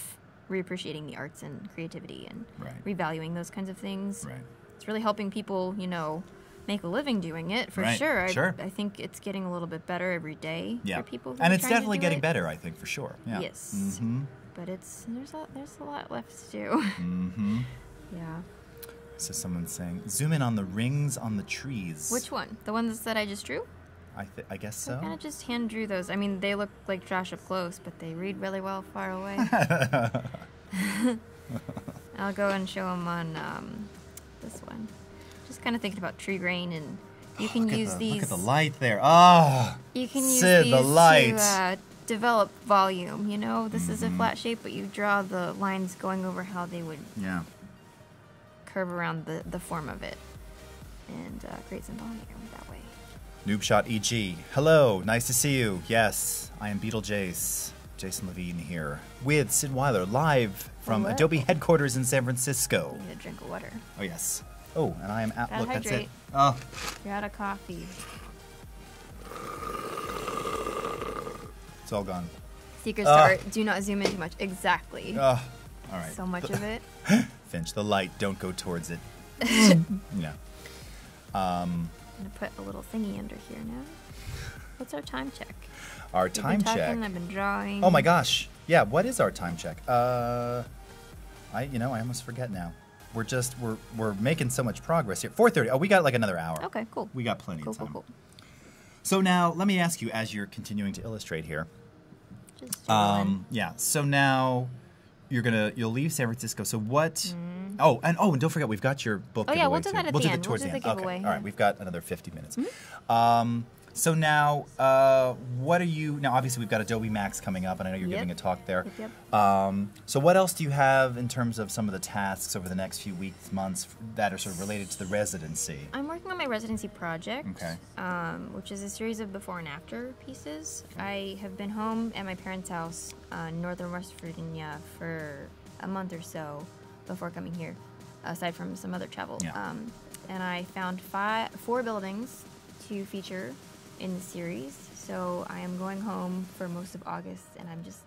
reappreciating the arts and creativity and right. revaluing those kinds of things. Right. It's really helping people, you know, make a living doing it, for right. sure. I, sure. I think it's getting a little bit better every day yeah. for people who and are it's definitely getting it. Better, I think, for sure. Yeah. Yes. Mm-hmm. But it's there's a, there's a lot left to do. Mm-hmm. Yeah. So someone's saying, zoom in on the rings on the trees. Which one? The ones that I just drew? I, th I guess so. I kind of just hand drew those. I mean, they look like trash up close, but they read really well far away. I'll go and show them on... Um, this one. Just kind of thinking about tree grain, and you can oh, use the, these. Look at the light there. Ah. Oh, you can use Syd, these the light. to uh, develop volume. You know, this mm-hmm. is a flat shape, but you draw the lines going over how they would yeah. curve around the the form of it, and uh, create some volume that way. Noobshot E G. Hello, nice to see you. Yes, I am Beetle Jace. Jason Levine here with Syd Weiler live from what? Adobe headquarters in San Francisco. I need a drink of water. Oh yes. Oh, and I am out. Look, that's it. Oh. You're out of coffee. It's all gone. Secret uh. star. Do not zoom in too much. Exactly. Uh. All right. So much the, of it. Finch, the light. Don't go towards it. No. Um. I'm gonna put a little thingy under here now. What's our time check? Our You've time been talking, check. I've been drawing. Oh my gosh! Yeah, what is our time check? Uh, I you know I almost forget now. We're just we're we're making so much progress here. four thirty. Oh, we got like another hour. Okay, cool. We got plenty cool, of time. Cool, cool. So now let me ask you, as you're continuing to illustrate here. Just um, yeah. So now you're gonna you'll leave San Francisco. So what? Mm. Oh, and oh, and don't forget we've got your book. Oh yeah, we'll do that at we'll the end. We'll do the end. Okay. All right, we've got another fifty minutes. Mm-hmm. Um. So now, uh, what are you, now obviously we've got Adobe Max coming up, and I know you're yep. giving a talk there. Yep, yep. Um, so what else do you have in terms of some of the tasks over the next few weeks, months, that are sort of related to the residency? I'm working on my residency project, okay. um, which is a series of before and after pieces. I have been home at my parents' house uh, in Northern West Virginia for a month or so before coming here, aside from some other travel. Yeah. Um, and I found five, four buildings to feature in the series, so I am going home for most of August, and I'm just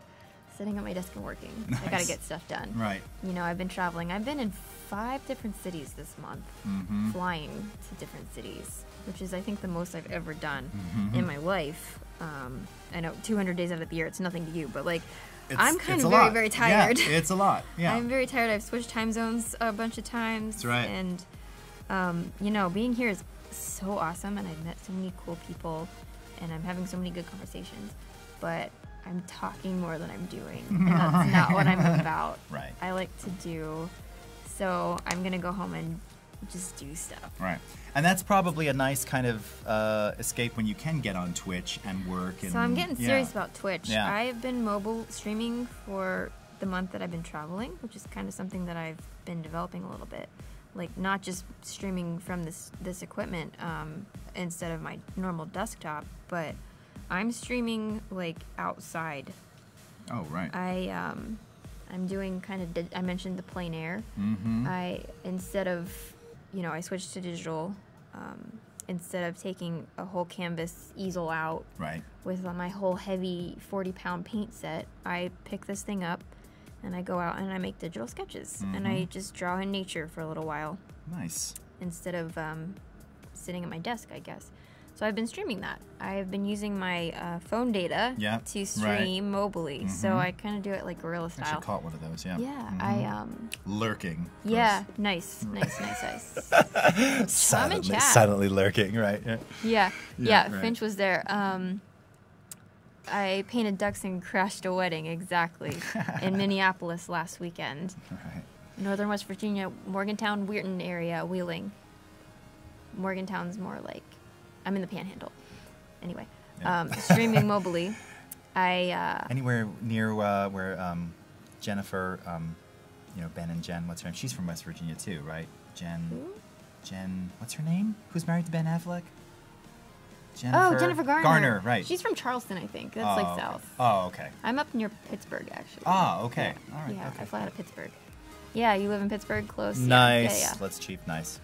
sitting at my desk and working. Nice. I gotta get stuff done. Right. You know, I've been traveling. I've been in five different cities this month, mm-hmm. flying to different cities, which is, I think, the most I've ever done mm-hmm. in my life. Um, I know two hundred days out of the year, it's nothing to you, but like, it's, I'm kind of very, lot. very tired. Yeah, it's a lot. Yeah. I'm very tired. I've switched time zones a bunch of times. That's right. And um, you know, being here is so awesome, and I've met so many cool people, and I'm having so many good conversations, but I'm talking more than I'm doing, and that's not what I'm about. Right. I like to do, so I'm gonna go home and just do stuff. Right. And that's probably a nice kind of uh, escape when you can get on Twitch and work. And, so I'm getting serious yeah. about Twitch. Yeah. I have been mobile streaming for the month that I've been traveling, which is kind of something that I've been developing a little bit. Like, not just streaming from this this equipment um, instead of my normal desktop, but I'm streaming like outside. Oh, right. I um, I'm doing kind of, I mentioned the plein air. Mm-hmm. I instead of you know, I switched to digital um, instead of taking a whole canvas easel out right. with my whole heavy forty pound paint set. I pick this thing up and I go out and I make digital sketches mm-hmm. and I just draw in nature for a little while. Nice. Instead of um, sitting at my desk, I guess. So I've been streaming that. I've been using my uh, phone data yeah, to stream right. mobily. Mm-hmm. So I kind of do it like guerrilla style. I actually caught one of those, yeah. Yeah, mm-hmm. I... Um, lurking. Yeah, first. nice, nice, nice, nice. silently, silently lurking, right? Yeah, yeah, yeah, yeah right. Finch was there. Um, I painted ducks and crashed a wedding, exactly, in Minneapolis last weekend. Right. Northern West Virginia, Morgantown, Weirton area, Wheeling. Morgantown's more like... I'm in the Panhandle. Anyway, yeah. um, streaming mobily. I uh, anywhere near uh, where um, Jennifer, um, you know Ben and Jen. What's her name? She's from West Virginia too, right? Jen. Who? Jen. What's her name? Who's married to Ben Affleck? Jennifer, oh, Jennifer Garner. Garner, right? She's from Charleston, I think. That's oh, like south. Okay. Oh, okay. I'm up near Pittsburgh, actually. Oh, okay. Yeah. All right. Yeah, okay. I fly out of Pittsburgh. Yeah, you live in Pittsburgh, close. Nice. Yeah, yeah, yeah. Let's cheap. Nice.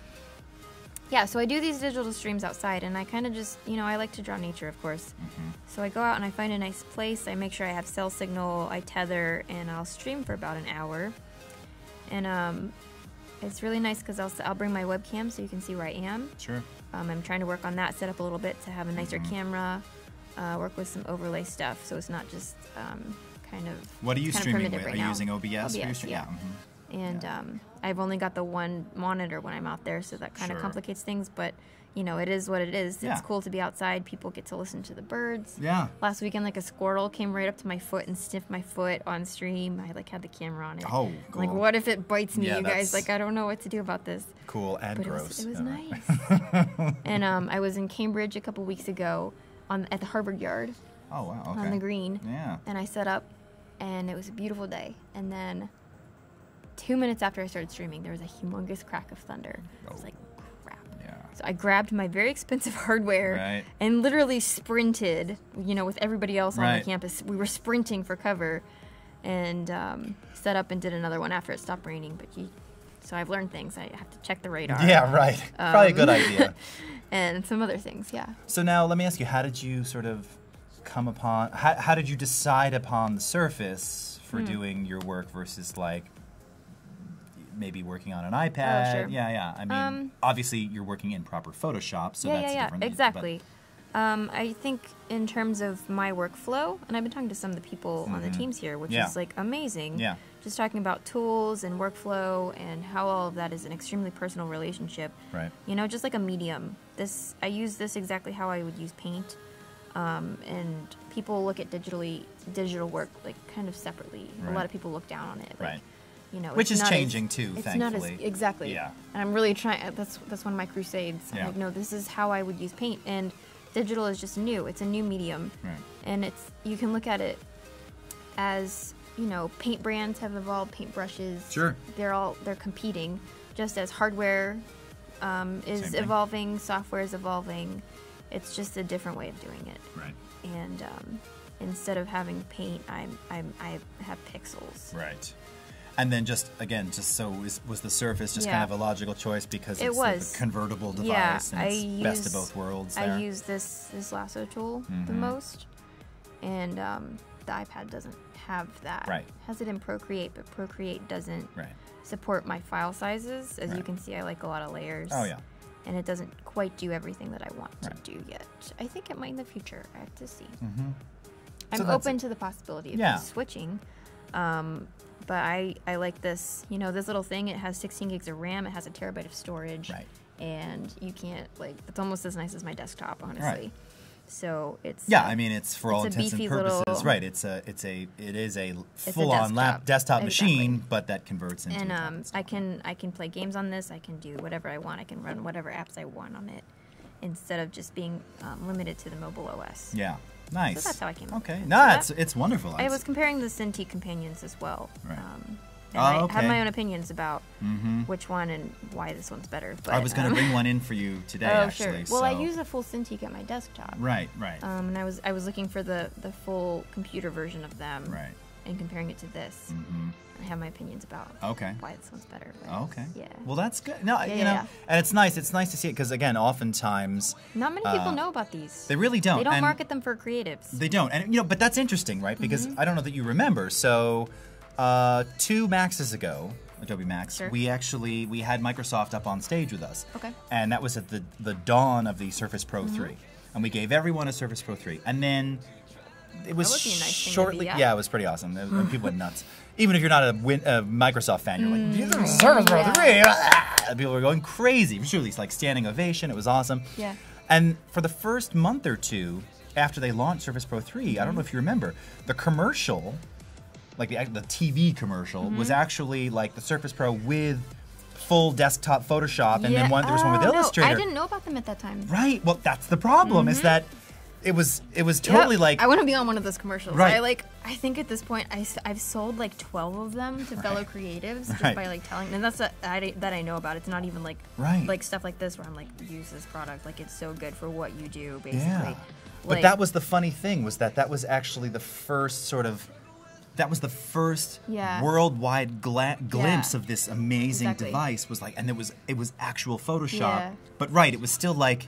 Yeah, so I do these digital streams outside, and I kind of just, you know, I like to draw nature, of course. Mm-hmm. So I go out and I find a nice place. I make sure I have cell signal, I tether, and I'll stream for about an hour. And um, it's really nice because I'll, I'll bring my webcam so you can see where I am. Sure. Um, I'm trying to work on that, set up a little bit to have a nicer mm-hmm. camera, uh, work with some overlay stuff so it's not just um, kind of What are you streaming with? Right are you now. using O B S? O B S you stream? Yeah. yeah. Mm-hmm. And um, I've only got the one monitor when I'm out there, so that kind of sure. complicates things. But, you know, it is what it is. It's yeah. cool to be outside. People get to listen to the birds. Yeah. Last weekend, like, a squirrel came right up to my foot and sniffed my foot on stream. I, like, had the camera on it. Oh, cool. Like, what if it bites me, yeah, you guys? Like, I don't know what to do about this. Cool and but gross. It was, it was yeah. nice. And um, I was in Cambridge a couple weeks ago on at the Harvard Yard. Oh, wow, okay. On the green. Yeah. And I set up, and it was a beautiful day. And then... Two minutes after I started streaming, there was a humongous crack of thunder. Oh. I was like, crap. Yeah. So I grabbed my very expensive hardware right. and literally sprinted, you know, with everybody else right. on the campus. We were sprinting for cover and um, set up and did another one after it stopped raining. But you, So I've learned things. I have to check the radar. Yeah, right. Um, Probably a good idea. And some other things, yeah. So now let me ask you, how did you sort of come upon, how, how did you decide upon the Surface for hmm. doing your work versus like, maybe working on an iPad. Oh, sure. Yeah, yeah. I mean, um, obviously you're working in proper Photoshop, so yeah, that's yeah, yeah. different. Exactly. Um, I think in terms of my workflow, and I've been talking to some of the people mm-hmm. on the teams here, which yeah. is like amazing. Yeah. Just talking about tools and workflow and how all of that is an extremely personal relationship. Right. You know, just like a medium. This I use this exactly how I would use paint. Um, and people look at digitally digital work like kind of separately. Right. A lot of people look down on it. Like, right. You know, Which is changing as, too, it's thankfully. Not as, exactly. Yeah. And I'm really trying. That's that's one of my crusades. I'm yeah. like, no, this is how I would use paint, and digital is just new. It's a new medium, right. and it's you can look at it as you know, paint brands have evolved, paint brushes. Sure. They're all they're competing, just as hardware um, is evolving, software is evolving. It's just a different way of doing it. Right. And um, instead of having paint, I'm I'm I have pixels. Right. And then just, again, just so was, was the Surface just yeah. kind of a logical choice because it's it was. a convertible device yeah, and I it's use, best of both worlds there. I use this, this lasso tool mm-hmm. the most, and um, the iPad doesn't have that. Right. It has it in Procreate, but Procreate doesn't right. support my file sizes. As right. you can see, I like a lot of layers. Oh, yeah. And it doesn't quite do everything that I want right. to do yet. I think it might in the future. I have to see. Mm-hmm. I'm so open to the possibility of yeah. switching. Um, But I, I like this, you know, this little thing. It has sixteen gigs of RAM. It has a terabyte of storage. Right. and you can't, like, it's almost as nice as my desktop, honestly. Right. So it's yeah, a, I mean, it's for all it's intents and purposes, little, right? It's a, it's a, it is a full-on lap desktop exactly. machine, but that converts into. And a um, I can, I can play games on this. I can do whatever I want. I can run whatever apps I want on it, instead of just being um, limited to the mobile O S. Yeah, nice. So that's how I came. Okay, no, so it's that, it's wonderful. I was comparing the Cintiq companions as well. Right. Um, And oh, I okay. have my own opinions about mm-hmm. which one and why this one's better. But, I was going to um, bring one in for you today, oh, actually. Sure. Well, so. I use a full Cintiq at my desktop. Right, right. Um, and I was I was looking for the, the full computer version of them. Right. And comparing it to this. Mm-hmm. I have my opinions about okay. why this one's better. Okay. Yeah. Well, that's good. No, yeah, you yeah, know, yeah. and it's nice. It's nice to see it because, again, oftentimes not many people uh, know about these. They really don't. They don't and market them for creatives. They don't. And you know, but that's interesting, right? Because mm-hmm. I don't know that you remember. So. Uh, two Maxes ago, Adobe Max, sure. we actually, we had Microsoft up on stage with us. Okay. And that was at the, the dawn of the Surface Pro mm-hmm. three. And we gave everyone a Surface Pro three. And then it was nice shortly, be, yeah. yeah, it was pretty awesome. People went nuts. Even if you're not a, win, a Microsoft fan, you're mm. like, these are Surface Pro yeah. three. People were going crazy. It was like standing ovation. It was awesome. Yeah. And for the first month or two after they launched Surface Pro three, mm-hmm. I don't know if you remember, the commercial... like the, the T V commercial mm-hmm. was actually like the Surface Pro with full desktop Photoshop, and yeah. then one, there was one with oh, Illustrator. No, I didn't know about them at that time. Right. Well, that's the problem mm-hmm. is that it was it was totally yep. like I want to be on one of those commercials. Right. I like I think at this point I I've sold like twelve of them to right. fellow creatives just right. by like telling, and that's a, I, that I know about. It's not even like right. like stuff like this where I'm like, use this product, like it's so good for what you do, basically. Yeah. Like, but that was the funny thing was that that was actually the first sort of. That was the first yeah. worldwide gla glimpse yeah. of this amazing exactly. device. Was like, and there was it was actual Photoshop, yeah. but right, it was still like,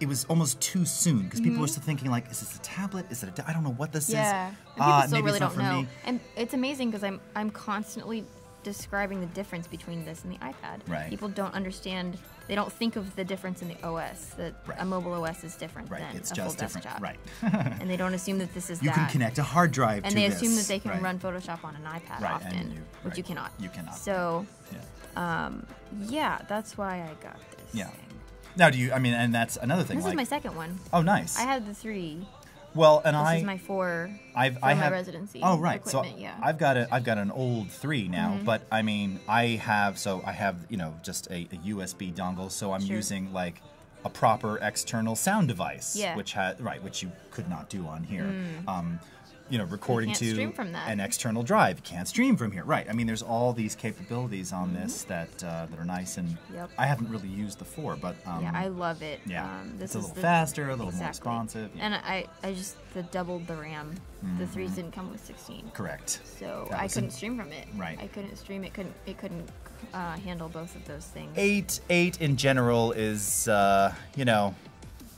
it was almost too soon because mm-hmm. people were still thinking like, is this a tablet? Is it a? I don't know what this yeah. is. And ah, people still maybe really it's not don't for know. Me. And it's amazing because I'm I'm constantly describing the difference between this and the iPad. Right. People don't understand. They don't think of the difference in the O S. That right. a mobile O S is different right. than it's a just full different. Desktop. Right. And they don't assume that this is. You that. Can connect a hard drive. And to they this. Assume that they can right. run Photoshop on an iPad right. often, and you, which right. you cannot. You cannot. So, yeah. Um, yeah, that's why I got this. Yeah. Thing. Now, do you? I mean, and that's another thing. This like, is my second one. Oh, nice. I had the three. Well, and this I. This is my four. I've for I my have residency. Oh, right. So yeah. I've got a I've got an old three now, mm-hmm. but I mean I have so I have you know just a, a U S B dongle, so I'm sure. using like a proper external sound device, yeah. which had right which you could not do on here. Mm. Um, you know, recording you can't stream from that. An external drive, you can't stream from here, right? I mean, there's all these capabilities on mm-hmm. this that uh, that are nice, and yep. I haven't really used the four, but um, yeah, I love it. Yeah, um, this it's a little the, faster, a little exactly. more responsive, yeah. and I I just the doubled the RAM. Mm-hmm. The threes didn't come with sixteen. Correct. So that I couldn't it. Stream from it. Right. I couldn't stream it. Couldn't it couldn't uh, handle both of those things. Eight eight in general is uh, you know.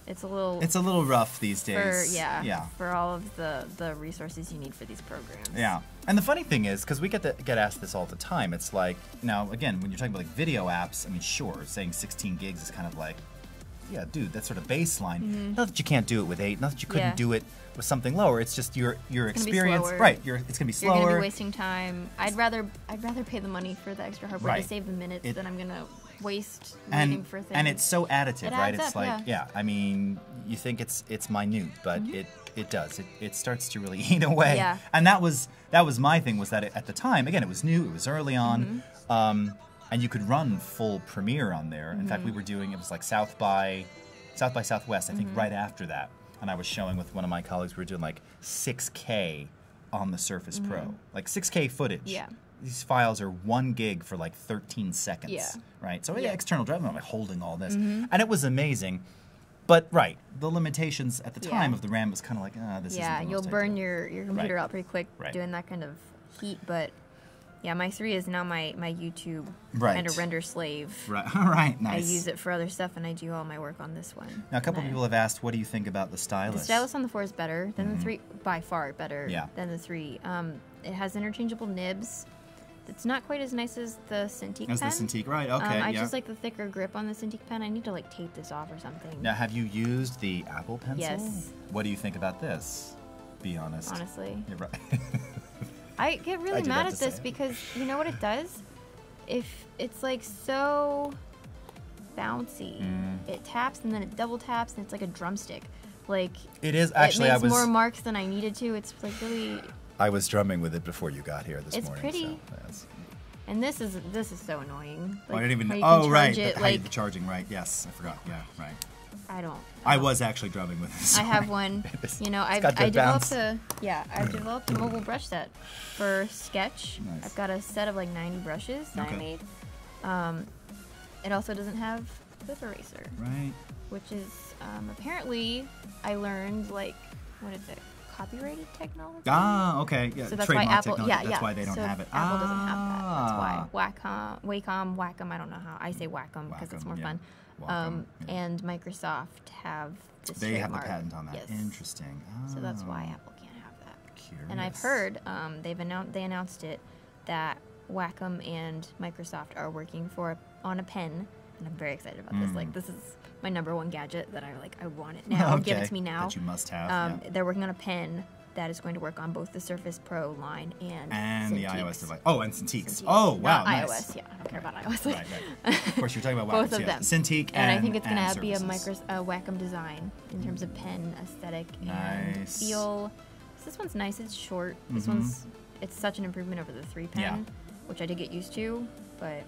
It's a little. It's a little rough these days. For, yeah. Yeah. For all of the the resources you need for these programs. Yeah. And the funny thing is, because we get to get asked this all the time, it's like now again when you're talking about like video apps, I mean, sure, saying sixteen gigs is kind of like, yeah, dude, that's sort of baseline. Mm-hmm. Not that you can't do it with eight. Not that you couldn't yeah. do it with something lower. It's just your your it's experience, right? You're, it's gonna be slower. You're gonna be wasting time. I'd rather I'd rather pay the money for the extra hardware right. to save the minutes it, than I'm gonna. Waste and, for things. And it's so additive, it right? It's up, like, yeah. yeah, I mean, you think it's it's minute, but mm-hmm. it it does. It, it starts to really eat away. Yeah. And that was that was my thing was that at the time, again, it was new, it was early on, mm-hmm. um, and you could run full Premiere on there. In mm-hmm. fact, we were doing it was like South by South by Southwest, I think, mm-hmm. right after that. And I was showing with one of my colleagues, we were doing like six K on the Surface mm-hmm. Pro, like six K footage. Yeah. These files are one gig for like thirteen seconds, yeah. right? So yeah, yeah. external drive, I'm like holding all this. Mm-hmm. And it was amazing, but right, the limitations at the time yeah. of the RAM was kind of like, ah, oh, this is yeah, isn't you'll burn your, your computer right. out pretty quick right. doing that kind of heat, but yeah, my three is now my, my YouTube right. kind of render slave. Right, all right, nice. I use it for other stuff and I do all my work on this one. Now a couple of people I, have asked, what do you think about the stylus? The stylus on the four is better than mm-hmm. the three, by far better yeah. than the three. Um, it has interchangeable nibs. It's not quite as nice as the Cintiq as pen. As the Cintiq, right, okay, um, I yeah. just like the thicker grip on the Cintiq pen. I need to like tape this off or something. Now, have you used the Apple Pencil? Yes. What do you think about this? Be honest. Honestly. You're right. I get really I mad at this because you know what it does? If it's like so bouncy. Mm. It taps and then it double taps and it's like a drumstick. Like it is actually. It makes I was more marks than I needed to. It's like really. I was drumming with it before you got here this it's morning. It's pretty. So that's... And this is this is so annoying. Like, oh, I didn't even. Oh right, it, like, the charging right. Yes, I forgot. Yeah, right. I don't. I, I was actually drumming with this. I have one. You know, I've, I developed bounce. a yeah, I've developed a mobile brush set for Sketch. Nice. I've got a set of like ninety brushes that okay. I made. Um, it also doesn't have Cliff Eraser, right? Which is um, apparently I learned like what is it? Copyrighted technology. Ah, okay. Yeah, so that's why Apple. Yeah, that's yeah. why they don't so have it. Apple ah. doesn't have that. That's why Wacom, Wacom, Wacom. I don't know how I say Wacom because it's more yeah. fun. Wacom, um, yeah. And Microsoft have. This they trademark. have the patent on that. Yes. Interesting. Oh. So that's why Apple can't have that. Curious. And I've heard um, they've announced they announced it that Wacom and Microsoft are working for on a pen. And I'm very excited about mm. this. Like, this is my number one gadget that I like. I want it now. Okay. Give it to me now. That you must have. Um, yeah. They're working on a pen that is going to work on both the Surface Pro line and and Cintiq's. the iOS device. Oh, and Cintiq's. Cintiq. Oh, wow. Not nice. iOS. Yeah, I don't care right. about iOS. Right, right. Of course, you're talking about Wacom. Both of yeah. them. Cintiq and, and I think it's going to be a, micro, a Wacom design in terms of pen aesthetic nice. and feel. So this one's nice. It's short. This mm-hmm. one's it's such an improvement over the three pen, yeah. which I did get used to, but.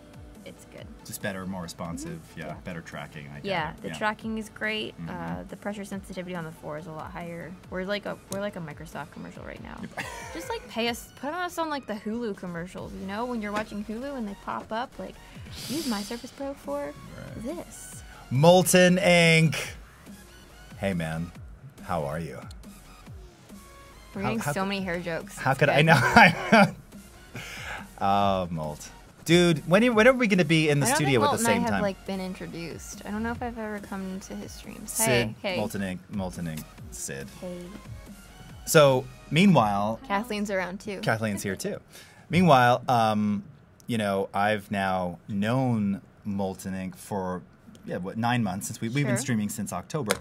It's good. Just better, more responsive, mm-hmm. yeah, yeah, better tracking, I guess. Yeah, the yeah. tracking is great. Mm-hmm. uh, the pressure sensitivity on the four is a lot higher. We're like a we're like a Microsoft commercial right now. Just like pay us, put us on like the Hulu commercials, you know, when you're watching Hulu and they pop up, like, use my Surface Pro for right. this. Molten Ink. Hey man, how are you? We're how, getting how so many hair jokes. How could good. I know? uh, Molt. Dude, when are, when are we going to be in the studio at the same time? I don't think Molten and I have, like, been introduced. I don't know if I've ever come to his streams. Syd, hey, hey. Molten Ink, Molten Ink, Syd. Hey. So, meanwhile... Kathleen's around, too. Kathleen's here, too. Meanwhile, um, you know, I've now known Molten Ink for, yeah, what, nine months. Since we, We've sure. been streaming since October.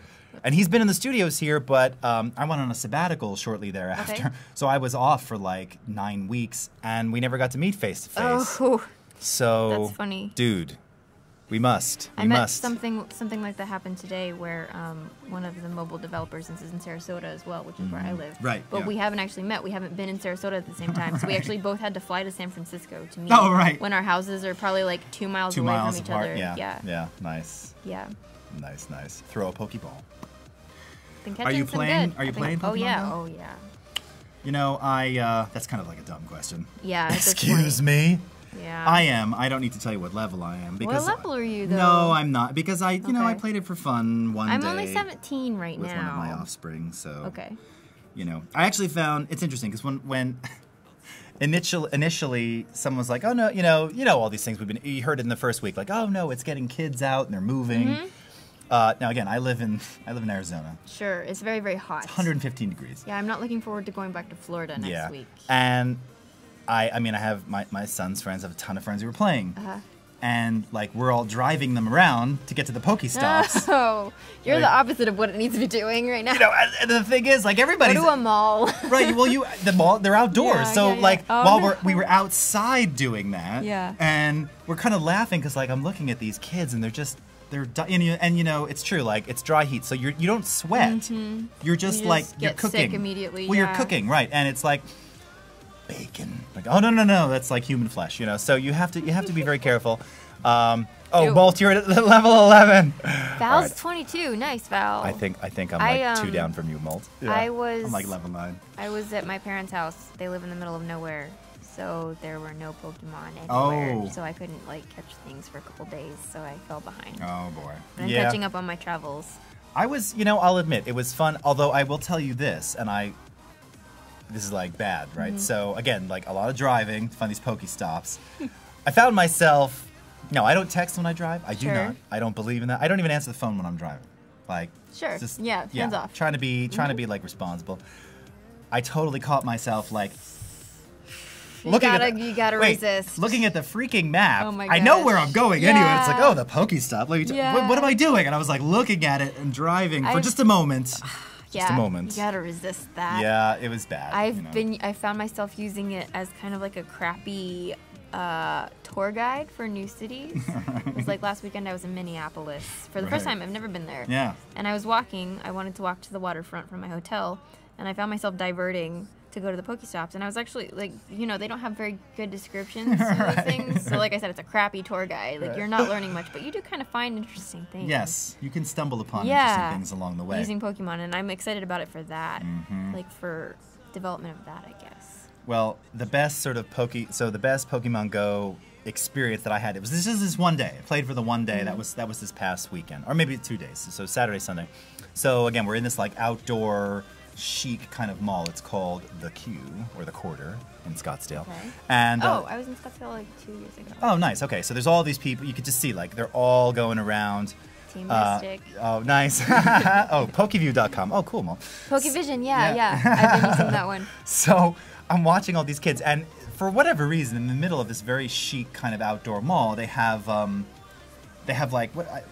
And he's been in the studios here, but um, I went on a sabbatical shortly thereafter. Okay. So I was off for, like, nine weeks, and we never got to meet face-to-face. Oh. So, that's funny. Dude, we must. We I met must. something something like that happened today, where um, one of the mobile developers, and this is in Sarasota as well, which is mm-hmm. where I live. Right. But yeah. we haven't actually met. We haven't been in Sarasota at the same time, right. so we actually both had to fly to San Francisco to meet. Oh, right. When our houses are probably like two miles two away miles from each apart. other. Yeah. yeah. Yeah. Nice. Yeah. Nice. Nice. Throw a pokeball. Are you playing? Good. Are you I playing? Think, Pokemon oh yeah. Go? Oh yeah. You know, I. Uh, that's kind of like a dumb question. Yeah. Excuse me. Yeah. I am. I don't need to tell you what level I am. Because what level are you, though? No, I'm not. Because I, you okay. know, I played it for fun one I'm day. I'm only seventeen right with now. With one of my offspring, so. Okay. You know, I actually found, it's interesting, because when, when initial, initially someone was like, oh, no, you know, you know all these things we've been, you heard it in the first week, like, oh, no, it's getting kids out and they're moving. Mm-hmm. Uh, now again, I live in I live in Arizona. Sure, it's very, very hot. It's one hundred fifteen degrees. Yeah, I'm not looking forward to going back to Florida next yeah. week. And... I, I mean, I have my, my son's friends, I have a ton of friends who were playing. Uh-huh. And, like, we're all driving them around to get to the Pokestops. Oh, you're like, the opposite of what it needs to be doing right now. You know, and the thing is, like, everybody's... Go to a mall. Right, well, you the mall, they're outdoors. Yeah, so, yeah, yeah. like, oh, while no. we're, we were outside doing that, yeah. and we're kind of laughing because, like, I'm looking at these kids and they're just... They're and you, and you know it's true. Like it's dry heat, so you you don't sweat. Mm-hmm. You're just, you just like get you're cooking sick immediately. Well, yeah. you're cooking, right? And it's like. Bacon. Like, oh no no no, that's like human flesh, you know. So you have to you have to be very careful. Um, oh, Bolt, you're at level eleven. Val's right. twenty-two. Nice, Val. I think I think I'm like I, um, two down from you, Molt. Yeah. I was. I'm like level nine. I was at my parents' house. They live in the middle of nowhere, so there were no Pokemon anywhere. Oh. So I couldn't like catch things for a couple days, so I fell behind. Oh boy. And I'm yeah. catching up on my travels. I was, you know, I'll admit it was fun. Although I will tell you this, and I. This is like bad, right? Mm-hmm. So again, like a lot of driving to find these Pokestops. I found myself, no, I don't text when I drive. I sure. do not. I don't believe in that. I don't even answer the phone when I'm driving. Like, sure, just, yeah, hands yeah, off. Trying to be, trying mm-hmm. to be like responsible. I totally caught myself like. You looking gotta, at the, you gotta wait, resist. Looking at the freaking map, oh I know where I'm going yeah. anyway. It's like, oh, the Pokestop. Let me yeah. what, what am I doing? And I was like looking at it and driving I for just a moment. Yeah, just a moment. You gotta resist that. Yeah, it was bad. I've you know? been. I found myself using it as kind of like a crappy uh, tour guide for new cities. Right. It was like last weekend I was in Minneapolis for the right. first time. I've never been there. Yeah. And I was walking. I wanted to walk to the waterfront from my hotel, and I found myself diverting to go to the Pokestops. And I was actually, like, you know, they don't have very good descriptions of right. things. So, like I said, it's a crappy tour guide. Like, right. you're not learning much, but you do kind of find interesting things. Yes, you can stumble upon yeah. interesting things along the way. Using Pokemon, and I'm excited about it for that. Mm-hmm. Like, for development of that, I guess. Well, the best sort of Poke... So, the best Pokemon Go experience that I had, it was this is this one day. I played for the one day. Mm-hmm. That was that was this past weekend. Or maybe two days. So, Saturday, Sunday. So, again, we're in this, like, outdoor... chic kind of mall. It's called the Q, or the Quarter, in Scottsdale. Okay. And uh, oh, I was in Scottsdale like two years ago. Oh, nice. Okay, so there's all these people. You could just see, like, they're all going around. Team uh, Mystic. Oh, nice. Oh, Pokeview dot com. Oh, cool, Mom. Pokevision, yeah, yeah, yeah. I've been using that one. So I'm watching all these kids, and for whatever reason, in the middle of this very chic kind of outdoor mall, they have, um, they have like, what... I,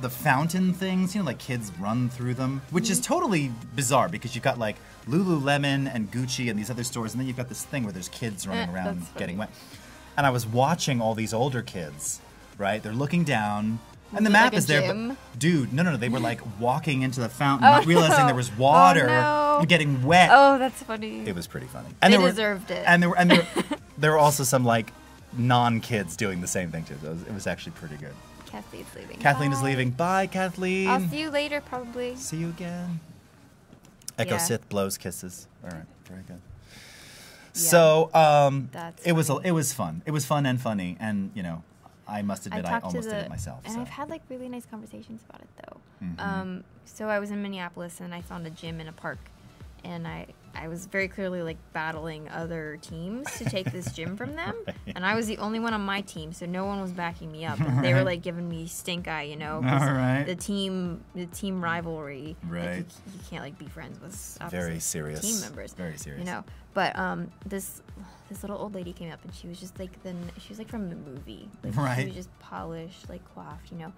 the fountain things, you know, like kids run through them, which mm-hmm. is totally bizarre because you've got like Lululemon and Gucci and these other stores, and then you've got this thing where there's kids running eh, around getting wet. And I was watching all these older kids, right? They're looking down, and the map like is there, but dude, no, no, no, they were like walking into the fountain, oh, not realizing no. there was water oh, no. and getting wet. Oh, that's funny. It was pretty funny. And they deserved were, it. And there were, and there, there were also some like non-kids doing the same thing too. It was, it was actually pretty good. Kathleen's leaving. Kathleen Bye. is leaving. Bye, Kathleen. I'll see you later, probably. See you again. Echo yeah. Sith blows kisses. All right, very good. Yeah. So um, That's it funny. was it was fun. It was fun and funny, and you know, I must admit I, I almost the, did it myself. And so. I've had like really nice conversations about it though. Mm-hmm. um, so I was in Minneapolis and I found a gym in a park, and I I was very clearly like battling other teams to take this gym from them, right. and I was the only one on my team, so no one was backing me up. Right. They were like giving me stink eye, you know, because right. the team, the team rivalry. Right. Like, you, you can't like be friends with very serious team members. Very serious. You know, but um, this this little old lady came up and she was just like the she was like from the movie. Like, right. She was just polished, like coiffed, you know,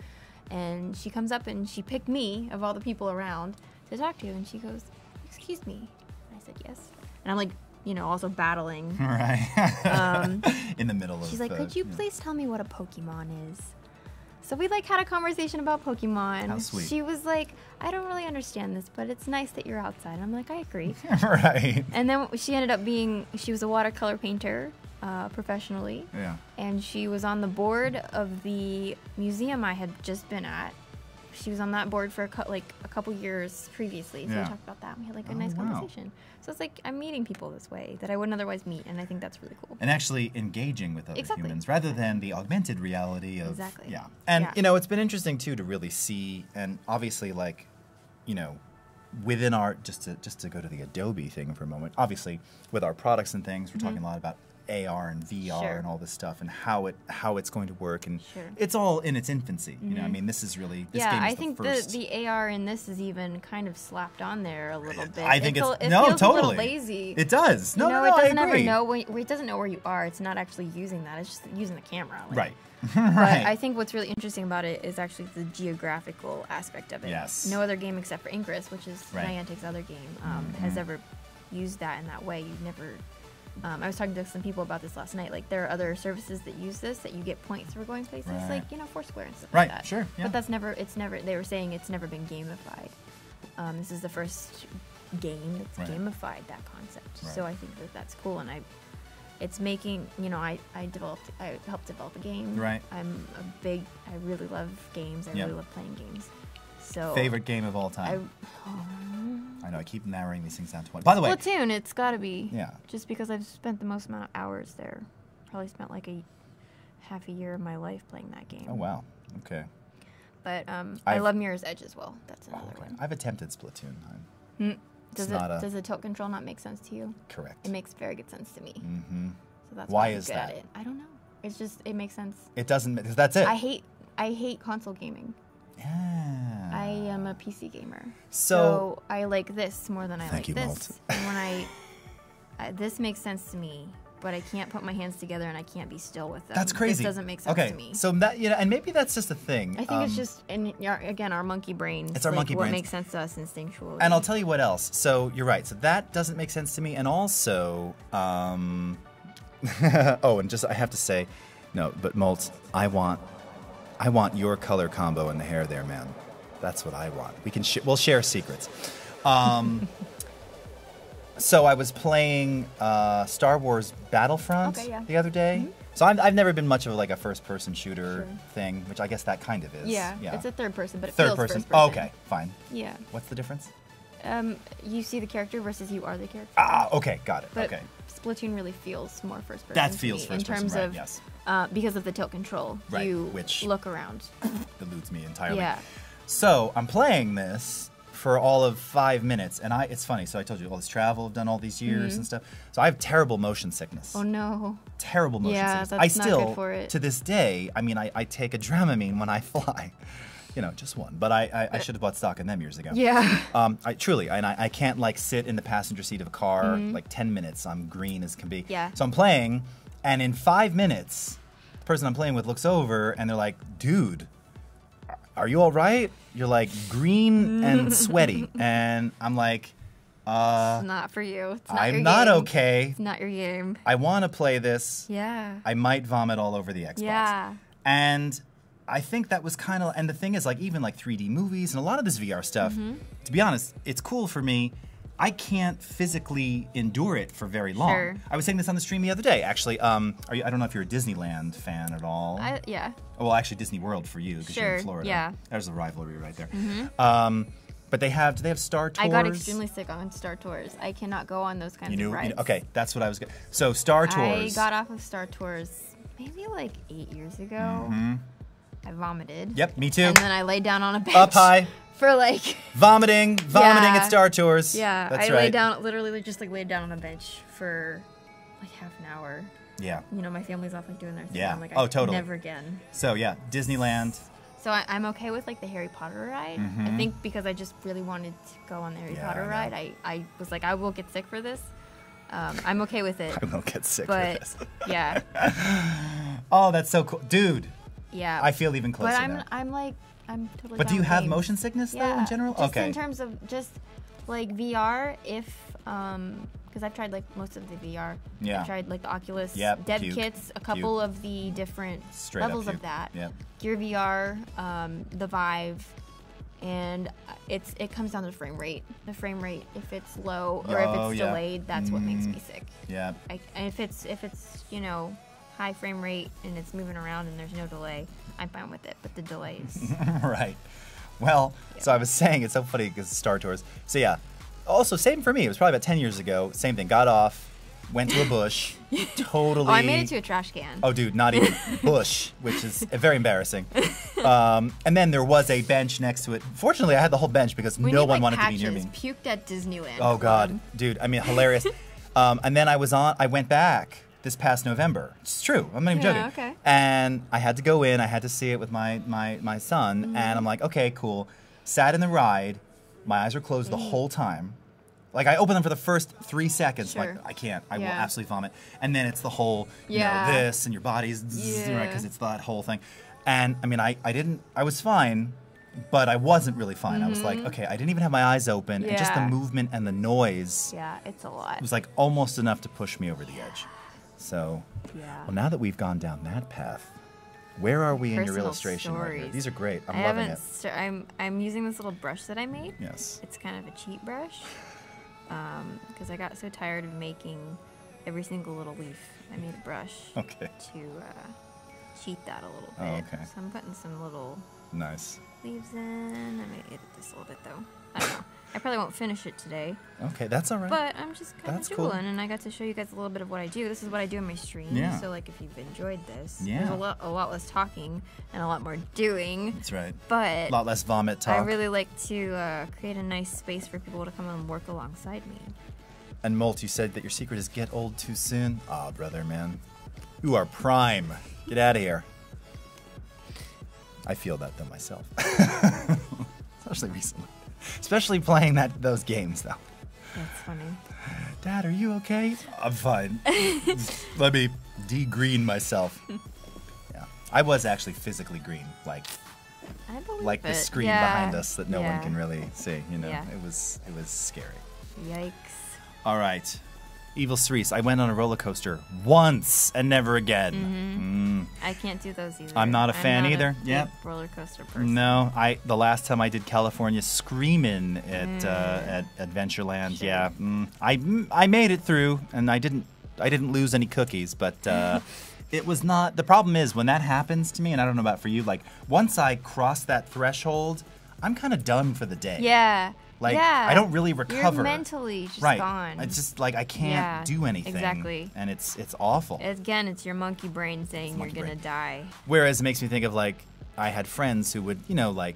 and she comes up and she picked me of all the people around to talk to, and she goes, "Excuse me." I said yes, and I'm like, you know, also battling. Right. um, In the middle of. She's like, the, could you yeah. please tell me what a Pokemon is? So we like had a conversation about Pokemon. How sweet. She was like, I don't really understand this, but it's nice that you're outside. And I'm like, I agree. Right. And then she ended up being, she was a watercolor painter uh, professionally. Yeah. And she was on the board of the museum I had just been at. She was on that board for a like a couple years previously, so yeah. we talked about that. And we had like a oh, nice wow. conversation. So it's like I'm meeting people this way that I wouldn't otherwise meet, and I think that's really cool. And actually engaging with other exactly. humans rather than the augmented reality of exactly. yeah. And yeah. you know, it's been interesting too to really see, and obviously like, you know, within our just to just to go to the Adobe thing for a moment. Obviously, with our products and things, we're mm-hmm. talking a lot about A R and V R sure. and all this stuff, and how it how it's going to work, and sure. it's all in its infancy. Mm-hmm. You know, I mean, this is really this yeah. game is I the think first. The, the A R in this is even kind of slapped on there a little bit. I think it's, it's a, it no feels totally a little lazy. It does. No, you know, no, no, it doesn't I agree. Ever know when, it doesn't know where you are. It's not actually using that. It's just using the camera. Like. Right. Right. But I think what's really interesting about it is actually the geographical aspect of it. Yes. No other game except for Ingress, which is right. Niantic's other game, um, mm-hmm. has ever used that in that way. You've never. Um, I was talking to some people about this last night. Like, there are other services that use this that you get points for going places, right. like, you know, Foursquare and stuff right, like that. Right, sure. Yeah. But that's never, it's never, they were saying it's never been gamified. Um, this is the first game that's right. gamified that concept. Right. So I think that that's cool. And I, it's making, you know, I, I developed, I helped develop a game. Right. I'm a big, I really love games. I yep. really love playing games. So favorite game of all time. I, um, I know, I keep narrowing these things down to one. By the way, Splatoon, it's gotta be. Yeah. Just because I've spent the most amount of hours there. Probably spent like a half a year of my life playing that game. Oh, wow. Okay. But um, I love Mirror's Edge as well. That's another oh, one. I've attempted Splatoon. Hmm. Does, it, not a... does the tilt control not make sense to you? Correct. It makes very good sense to me. Mm-hmm. So that's why, why is I'm good that? At it. I don't know. It's just, it makes sense. It doesn't, because that's it. I hate, I hate console gaming. Yeah. I am a P C gamer, so, so I like this more than I like you, this. And when I, I, this makes sense to me, but I can't put my hands together and I can't be still with them. That's crazy. This doesn't make sense okay. to me. So that, you know, and maybe that's just a thing. I think um, it's just, and again, our monkey brain. It's our like monkey brain. What makes sense to us instinctually. And I'll tell you what else. So you're right. So that doesn't make sense to me, and also. Um, Oh, and just I have to say, no, but Moltz, I want, I want your color combo in the hair there, man. That's what I want. We can sh we'll share secrets. Um, so I was playing uh, Star Wars Battlefront okay, yeah. the other day. Mm-hmm. So I'm, I've never been much of like a first-person shooter sure. thing, which I guess that kind of is. Yeah, yeah. It's a third-person, but it third feels first-person. Oh, okay, fine. Yeah. What's the difference? Um, you see the character versus you are the character. Ah, okay, got it. But okay. Splatoon really feels more first-person. That feels first-person, in terms right, of yes. Uh, because of the tilt control, right, you which look around. Eludes me entirely. Yeah. So I'm playing this for all of five minutes, and I it's funny. So I told you all this travel I've done all these years mm-hmm. and stuff. So I have terrible motion sickness. Oh no. Terrible motion yeah, sickness. Yeah, that's I not still, good for it. To this day, I mean, I, I take a Dramamine when I fly. You know, just one. But I, I, I should have bought stock in them years ago. Yeah. Um, I, truly, and I, I can't like sit in the passenger seat of a car mm-hmm. like ten minutes. I'm green as can be. Yeah. So I'm playing, and in five minutes, the person I'm playing with looks over, and they're like, "Dude, are you all right? You're like green and sweaty," and I'm like, "Uh, it's not for you. It's not I'm your not game. okay. It's not your game. I want to play this. Yeah. I might vomit all over the Xbox. Yeah. And." I think that was kind of, and the thing is, like, even like three D movies and a lot of this V R stuff, mm-hmm. to be honest, it's cool for me. I can't physically endure it for very long. Sure. I was saying this on the stream the other day, actually. Um, are you, I don't know if you're a Disneyland fan at all. I, yeah. Oh, well, actually, Disney World for you, because sure, you're in Florida. Yeah. There's a rivalry right there. Mm-hmm. um, but they have, do they have Star Tours? I got extremely sick on Star Tours. I cannot go on those kinds you knew, of rides. You know, okay, that's what I was going to So, Star Tours. I got off of Star Tours maybe like eight years ago. Mm-hmm. I vomited. Yep, me too. And then I laid down on a bench. Up high. For like. Vomiting, vomiting yeah. at Star Tours. Yeah, that's I right. laid down, literally just like laid down on a bench for like half an hour. Yeah. You know, my family's off like doing their thing. Yeah. I'm like, oh, I totally. Never again. So yeah, Disneyland. So I, I'm okay with like the Harry Potter ride. Mm-hmm. I think because I just really wanted to go on the Harry yeah, Potter I ride, I, I was like, I will get sick for this. Um, I'm okay with it. I will get sick but, for this. Yeah. Oh, that's so cool. Dude. Yeah, I feel even closer. But I'm, now. I'm like, I'm totally. But do you have games. motion sickness though yeah. in general? Just okay. in terms of just like V R, if um, because I've tried like most of the V R. Yeah. I've tried like the Oculus yep. dev puke. kits, a couple puke. of the different Straight levels of that. Yep. Gear V R, um, the Vive, and it's it comes down to the frame rate. The frame rate, if it's low or oh, if it's yeah. delayed, that's mm. what makes me sick. Yeah. I, and if it's if it's you know. high frame rate and it's moving around and there's no delay, I'm fine with it, but the delays. Right. Well, yeah. so I was saying, it's so funny because Star Tours. So yeah, also same for me. It was probably about ten years ago, same thing, got off, went to a bush, totally. Oh, I made it to a trash can. Oh dude, not even bush, which is very embarrassing. Um, and then there was a bench next to it. Fortunately, I had the whole bench because we no need, one like, wanted patches. to be near me. Puked at Disneyland. Oh God, dude, I mean, hilarious. um, and then I was on, I went back. This past November. It's true, I'm not even yeah, joking. Okay. And I had to go in, I had to see it with my, my, my son, mm. and I'm like, okay, cool. Sat in the ride, my eyes were closed mm. the whole time. Like I opened them for the first three seconds, sure. like I can't, I yeah. will absolutely vomit. And then it's the whole, you yeah. know, this, and your body's, zzz, yeah. right, because it's that whole thing. And I mean, I, I didn't, I was fine, but I wasn't really fine. Mm-hmm. I was like, okay, I didn't even have my eyes open, yeah. and just the movement and the noise. Yeah, it's a lot. It was like almost enough to push me over the edge. So, yeah. well, now that we've gone down that path, where are we Personal in your illustration stories. right here? These are great. I'm I loving it. I'm, I'm using this little brush that I made. Yes. It's kind of a cheat brush because um, I got so tired of making every single little leaf. I made a brush okay. to uh, cheat that a little bit. Oh, okay. So I'm putting some little nice leaves in. I might edit this a little bit, though. I don't know. I probably won't finish it today. Okay, that's all right. But I'm just kind that's of doing, cool. and I got to show you guys a little bit of what I do. This is what I do in my stream. Yeah. So, like, if you've enjoyed this, yeah. there's a lot, a lot less talking and a lot more doing. That's right. But a lot less vomit talk. I really like to uh, create a nice space for people to come and work alongside me. And Molt, you said that your secret is get old too soon. Ah, oh, brother, man, you are prime. Get out of here. I feel that though myself, especially recently. Especially playing that those games, though. That's funny. Dad, are you okay? I'm fine. Let me de-green myself. Yeah, I was actually physically green, like, I believe like it. the screen yeah. behind us that no yeah. one can really see. You know, yeah. it was it was scary. Yikes. All right, Evil Cerise. I went on a roller coaster once and never again. Mm-hmm. mm. I can't do those either. I'm not a fan I'm not either. Yeah, roller coaster person. No, I. The last time I did California Screamin' at mm. uh, at Adventureland. Sure. Yeah, mm. I I made it through, and I didn't I didn't lose any cookies, but. Uh, It was not, the problem is when that happens to me, and I don't know about for you, like once I cross that threshold, I'm kind of done for the day. Yeah. Like yeah. I don't really recover. You're mentally just right. gone. It's just like I can't yeah, do anything. Exactly. And it's it's awful. Again, it's your monkey brain saying monkey you're going to die. Whereas it makes me think of like, I had friends who would, you know, like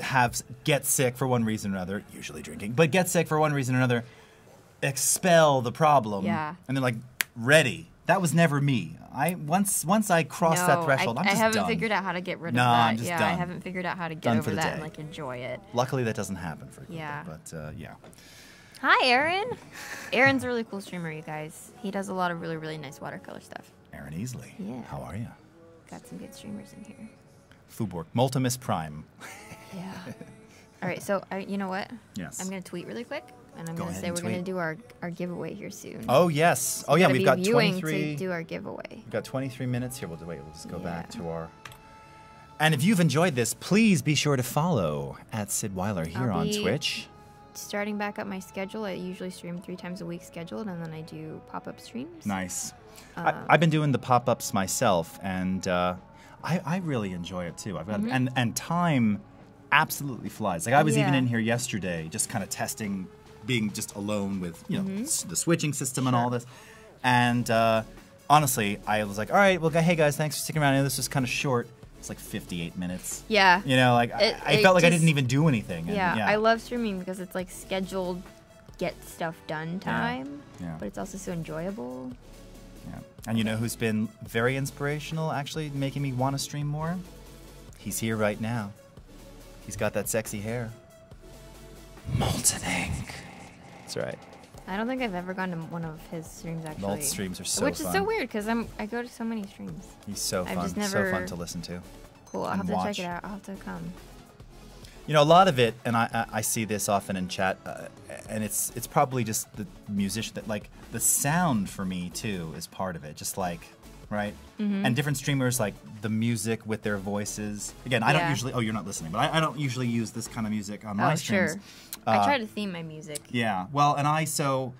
have, get sick for one reason or another, usually drinking, but get sick for one reason or another, expel the problem. Yeah. And they're like, ready. That was never me. I once once I crossed no, that threshold, I, I'm just I haven't done. figured out how to get rid of no, that. I'm just yeah, done. I haven't figured out how to get done over that day. and like enjoy it. Luckily, that doesn't happen for me. Yeah. But uh, yeah. Hi, Aaron. Aaron's a really cool streamer, you guys. He does a lot of really really nice watercolor stuff. Aaron Easley. Yeah. How are you? Got some good streamers in here. Fuborg, Multimus Prime. Yeah. All right. So I, you know what? Yes. I'm gonna tweet really quick. And I'm Go gonna say we're tweet. gonna do our, our giveaway here soon. Oh yes! Oh yeah, we've got twenty-three. To do our giveaway. We've got twenty-three minutes here. We'll wait. We'll just go yeah. back to our. And if you've enjoyed this, please be sure to follow at Syd Weiler here I'll on be Twitch. Starting back up my schedule. I usually stream three times a week scheduled, and then I do pop-up streams. Nice. Um, I, I've been doing the pop-ups myself, and uh, I I really enjoy it too. I've got mm-hmm. and and time absolutely flies. Like I was yeah. even in here yesterday, just kind of testing. Being just alone with you know mm-hmm. the switching system sure. and all this, and uh, honestly, I was like, all right, well, hey guys, thanks for sticking around. I know this was kind of short. It's like fifty-eight minutes. Yeah. You know, like it, I, it I felt just, like I didn't even do anything. And, yeah, yeah, I love streaming because it's like scheduled, get stuff done time, yeah. Yeah. but it's also so enjoyable. Yeah. And you know who's been very inspirational, actually making me want to stream more? He's here right now. He's got that sexy hair. Molten Ink. That's right. I don't think I've ever gone to one of his streams actually. Malt streams are so Which fun. Which is so weird because I'm I go to so many streams. He's so I've fun. Just never... So fun to listen to. Cool. I'll have to watch. check it out. I'll have to come. You know, a lot of it, and I I, I see this often in chat, uh, and it's it's probably just the musician that like the sound for me too is part of it. Just like. Right, mm-hmm. and different streamers like the music with their voices. Again, I yeah. don't usually. Oh, you're not listening, but I, I don't usually use this kind of music on oh, my streams. Sure. Uh, I try to theme my music. Yeah, well, and I so,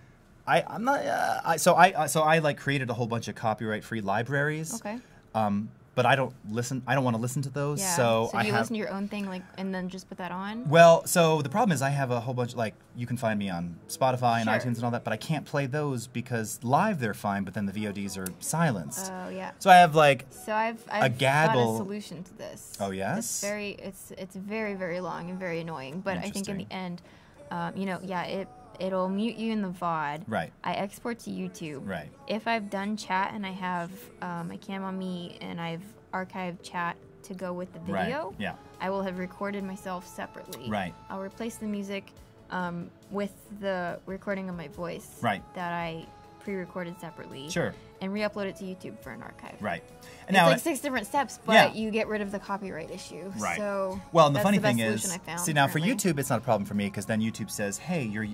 I I'm not. Uh, I, so I so I like created a whole bunch of copyright-free libraries. Okay. Um, but I don't listen. I don't want to listen to those. Yeah. So, so I you have, listen to your own thing, like, and then just put that on. Well, so the problem is I have a whole bunch. Like, you can find me on Spotify and sure. iTunes and all that, but I can't play those because live they're fine, but then the V O Ds are silenced. Oh yeah. So I have like. So I've, I've a gaggle. Got a solution to this. Oh yes. It's very it's it's very very long and very annoying, but I think in the end, um, you know, yeah, it it'll mute you in the V O D. Right. I export to YouTube. Right. If I've done chat and I have um, my cam on me and I've archived chat to go with the video, right. yeah. I will have recorded myself separately. Right. I'll replace the music um, with the recording of my voice right. that I pre-recorded separately. Sure. And re-upload it to YouTube for an archive. Right. And it's now like it, six different steps, but yeah. you get rid of the copyright issue. Right. So well, and the funny the thing is, I found, see now apparently. For YouTube, it's not a problem for me because then YouTube says, hey, you're...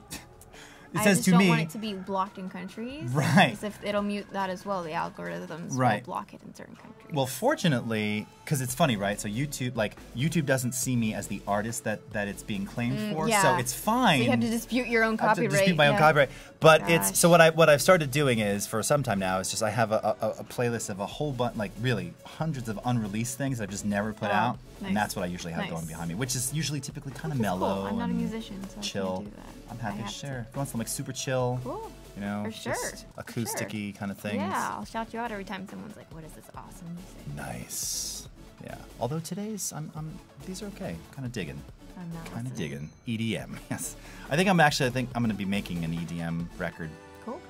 It I says just to don't me, want it to be blocked in countries. Right. Because if it'll mute that as well. The algorithms right. will block it in certain countries. Well, fortunately, because it's funny, right? So YouTube, like, YouTube doesn't see me as the artist that, that it's being claimed mm, for. Yeah. So it's fine. So you have to dispute your own copyright. I have to dispute my yeah. own copyright. But Gosh. it's, so what, I, what I've started doing is, for some time now, is just I have a, a, a playlist of a whole bunch, like really hundreds of unreleased things that I've just never put oh, out. Nice. And that's what I usually have nice. going behind me, which is usually typically kind of mellow. Cool. I'm not a musician, so chill. I can't do that. I'm happy to share. If you want something like super chill, cool. you know, for sure. just acoustic-y sure. kind of things. Yeah, I'll shout you out every time someone's like, "What is this awesome music?" Nice. Yeah. Although today's, I'm, I'm these are okay. Kind of digging. I'm not. Kind of digging. E D M. Yes. I think I'm actually. I think I'm going to be making an E D M record. Cool.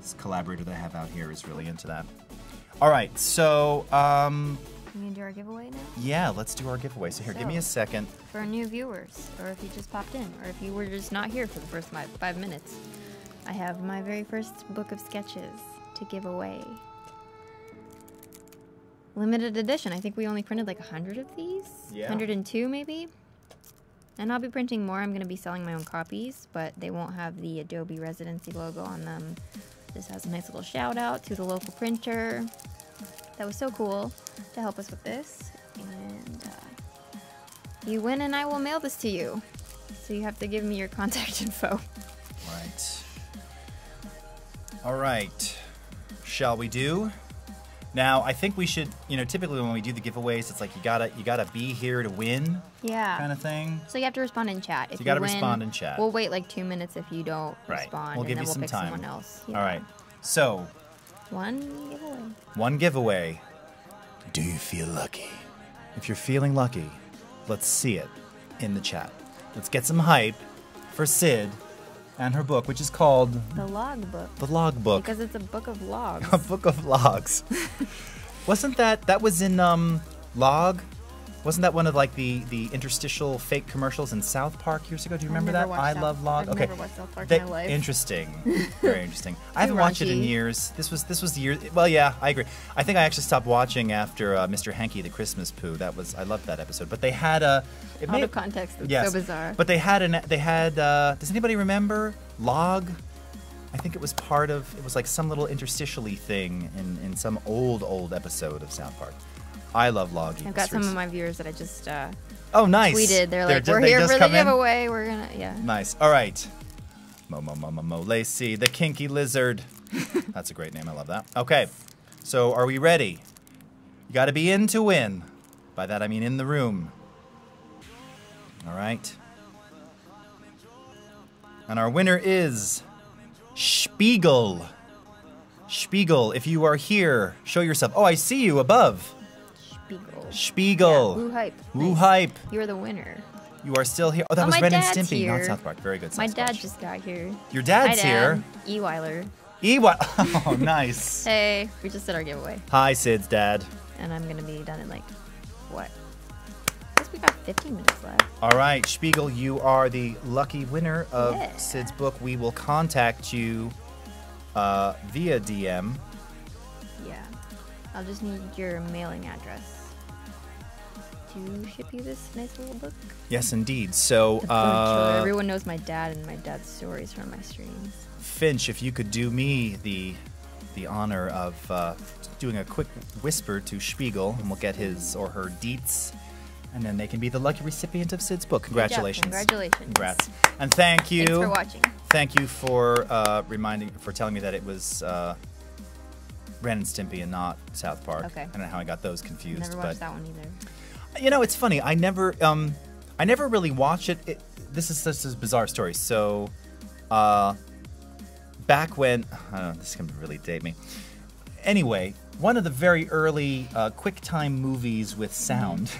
This collaborator that I have out here is really into that. All right. So. Um, You gonna do our giveaway now? Yeah, let's do our giveaway. So here, so, give me a second. For new viewers, or if you just popped in, or if you were just not here for the first five, five minutes, I have my very first book of sketches to give away. Limited edition. I think we only printed like a hundred of these? Yeah. a hundred and two maybe? And I'll be printing more. I'm gonna be selling my own copies, but they won't have the Adobe Residency logo on them. This has a nice little shout out to the local printer. That was so cool to help us with this. And uh, you win and I will mail this to you. So you have to give me your contact info. Right. All right. Shall we do? Now, I think we should, you know, typically when we do the giveaways, it's like you gotta you gotta be here to win. Yeah. Kind of thing. So you have to respond in chat. If so you gotta you win, respond in chat. We'll wait like two minutes if you don't right. respond. We'll and give then you we'll some pick time. Someone else. Yeah. All right. So. One giveaway. One giveaway. Do you feel lucky? If you're feeling lucky, let's see it in the chat. Let's get some hype for Syd and her book, which is called The Log Book. The Log Book. Because it's a book of logs. A book of logs. Wasn't that that was in um Log? Wasn't that one of like the the interstitial fake commercials in South Park years ago? Do you remember that? I love Log. Okay. I've never watched South Park in my life. Interesting. Very interesting. I haven't watched it in years. This was this was the year. Well, yeah, I agree. I think I actually stopped watching after uh, Mister Hanky the Christmas Pooh. That was I loved that episode. But they had a it out of context. It's yes, so bizarre. But they had an they had. Uh, does anybody remember Log? I think it was part of it was like some little interstitially thing in in some old old episode of South Park. I love Log. I've got some of my viewers that I just uh, oh nice tweeted. They're like, we're here for the giveaway. We're gonna yeah. Nice. All right. Mo mo mo mo mo Lacey, the kinky lizard. That's a great name. I love that. Okay. So are we ready? You got to be in to win. By that I mean in the room. All right. And our winner is Spiegel. Spiegel, if you are here, show yourself. Oh, I see you above. Spiegel. Spiegel. Yeah, woo hype. Woo nice. Hype. You're the winner. You are still here. Oh, that oh, was Ren and Stimpy, here. Not South Park. Very good. My dad just got here. Your dad's dad, here. E. Weiler. E. Weiler. Oh, nice. Hey, we just did our giveaway. Hi, Syd's dad. And I'm gonna be done in like what? I guess we got fifteen minutes left. All right, Spiegel, you are the lucky winner of yeah. Syd's book. We will contact you uh, via D M. Yeah. I'll just need your mailing address. You ship you this nice little book? Yes, indeed. So, uh, everyone knows my dad and my dad's stories from my streams. Finch, if you could do me the the honor of uh, doing a quick whisper to Spiegel, and we'll get his or her deets, and then they can be the lucky recipient of Syd's book. Congratulations! Congratulations! Congrats! And thank you. Thanks for watching. Thank you for uh, reminding, for telling me that it was. Uh, Ren and Stimpy and not South Park. Okay. I don't know how I got those confused. Never watched but, that one either. You know, it's funny. I never, um, I never really watched it. it this is such a bizarre story. So, uh, back when, I don't know, this can really date me. Anyway, one of the very early uh, QuickTime movies with sound.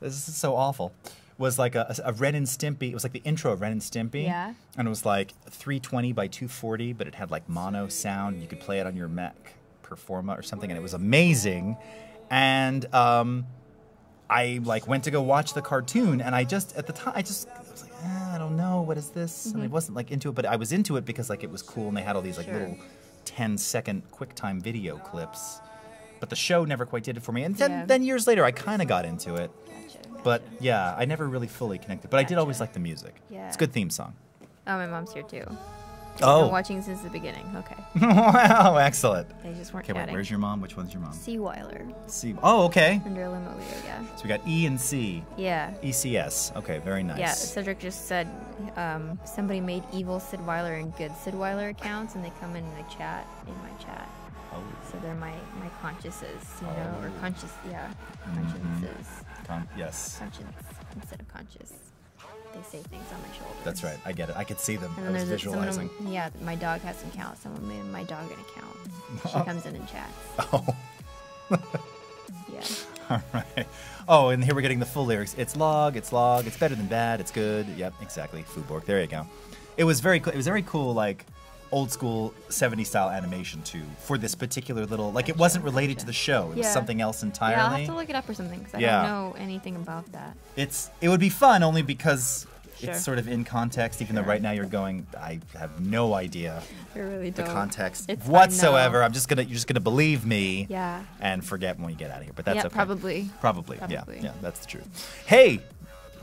This is so awful. Was like a, a Ren and Stimpy. It was like the intro of Ren and Stimpy. Yeah. And it was like three twenty by two forty, but it had like mono sound. And you could play it on your Mac Performa or something, and it was amazing. And um, I like went to go watch the cartoon, and I just at the time I just I was like, ah, I don't know, what is this? Mm-hmm. And I wasn't like into it, but I was into it because like it was cool, and they had all these like sure. little ten second QuickTime video clips. But the show never quite did it for me. And then yeah. then years later, I kind of got into it. But yeah, I never really fully connected. But gotcha. I did always like the music. Yeah. It's a good theme song. Oh, my mom's here too. She's oh. been watching since the beginning. Okay. Wow, excellent. They just weren't okay, wait, where's your mom? Which one's your mom? Syd Weiler. C oh, okay. Under Limolia, yeah. So we got E and C. Yeah. E C S. Okay, very nice. Yeah, Cedric just said um, somebody made evil Syd Weiler and good Syd Weiler accounts, and they come in the chat, in my chat. Oh. So they're my, my consciences, you oh. know, or conscious, yeah, consciences. Mm-hmm. Con yes. Conscience instead of conscious. They say things on my shoulders. That's right. I get it. I could see them. And I was visualizing. A, someone, yeah, my dog has an account. Someone made my dog an account. She comes in and chats. Oh. Yeah. All right. Oh, and here we're getting the full lyrics. It's log. It's log. It's better than bad. It's good. Yep. Exactly. Fuborg. There you go. It was very. It was very cool. Like. Old school seventies style animation too for this particular little like gotcha, it wasn't related gotcha. to the show. It yeah. was something else entirely. Yeah, I'll have to look it up or something because I yeah. don't know anything about that. It's it would be fun only because sure. it's sort of in context. Even sure. though right now you're going, I have no idea I really don't. the context it's whatsoever. Unknown. I'm just gonna you're just gonna believe me. Yeah. And forget when you get out of here. But that's yeah, okay. Probably. Probably. Probably. Yeah. Yeah. That's the truth. Hey,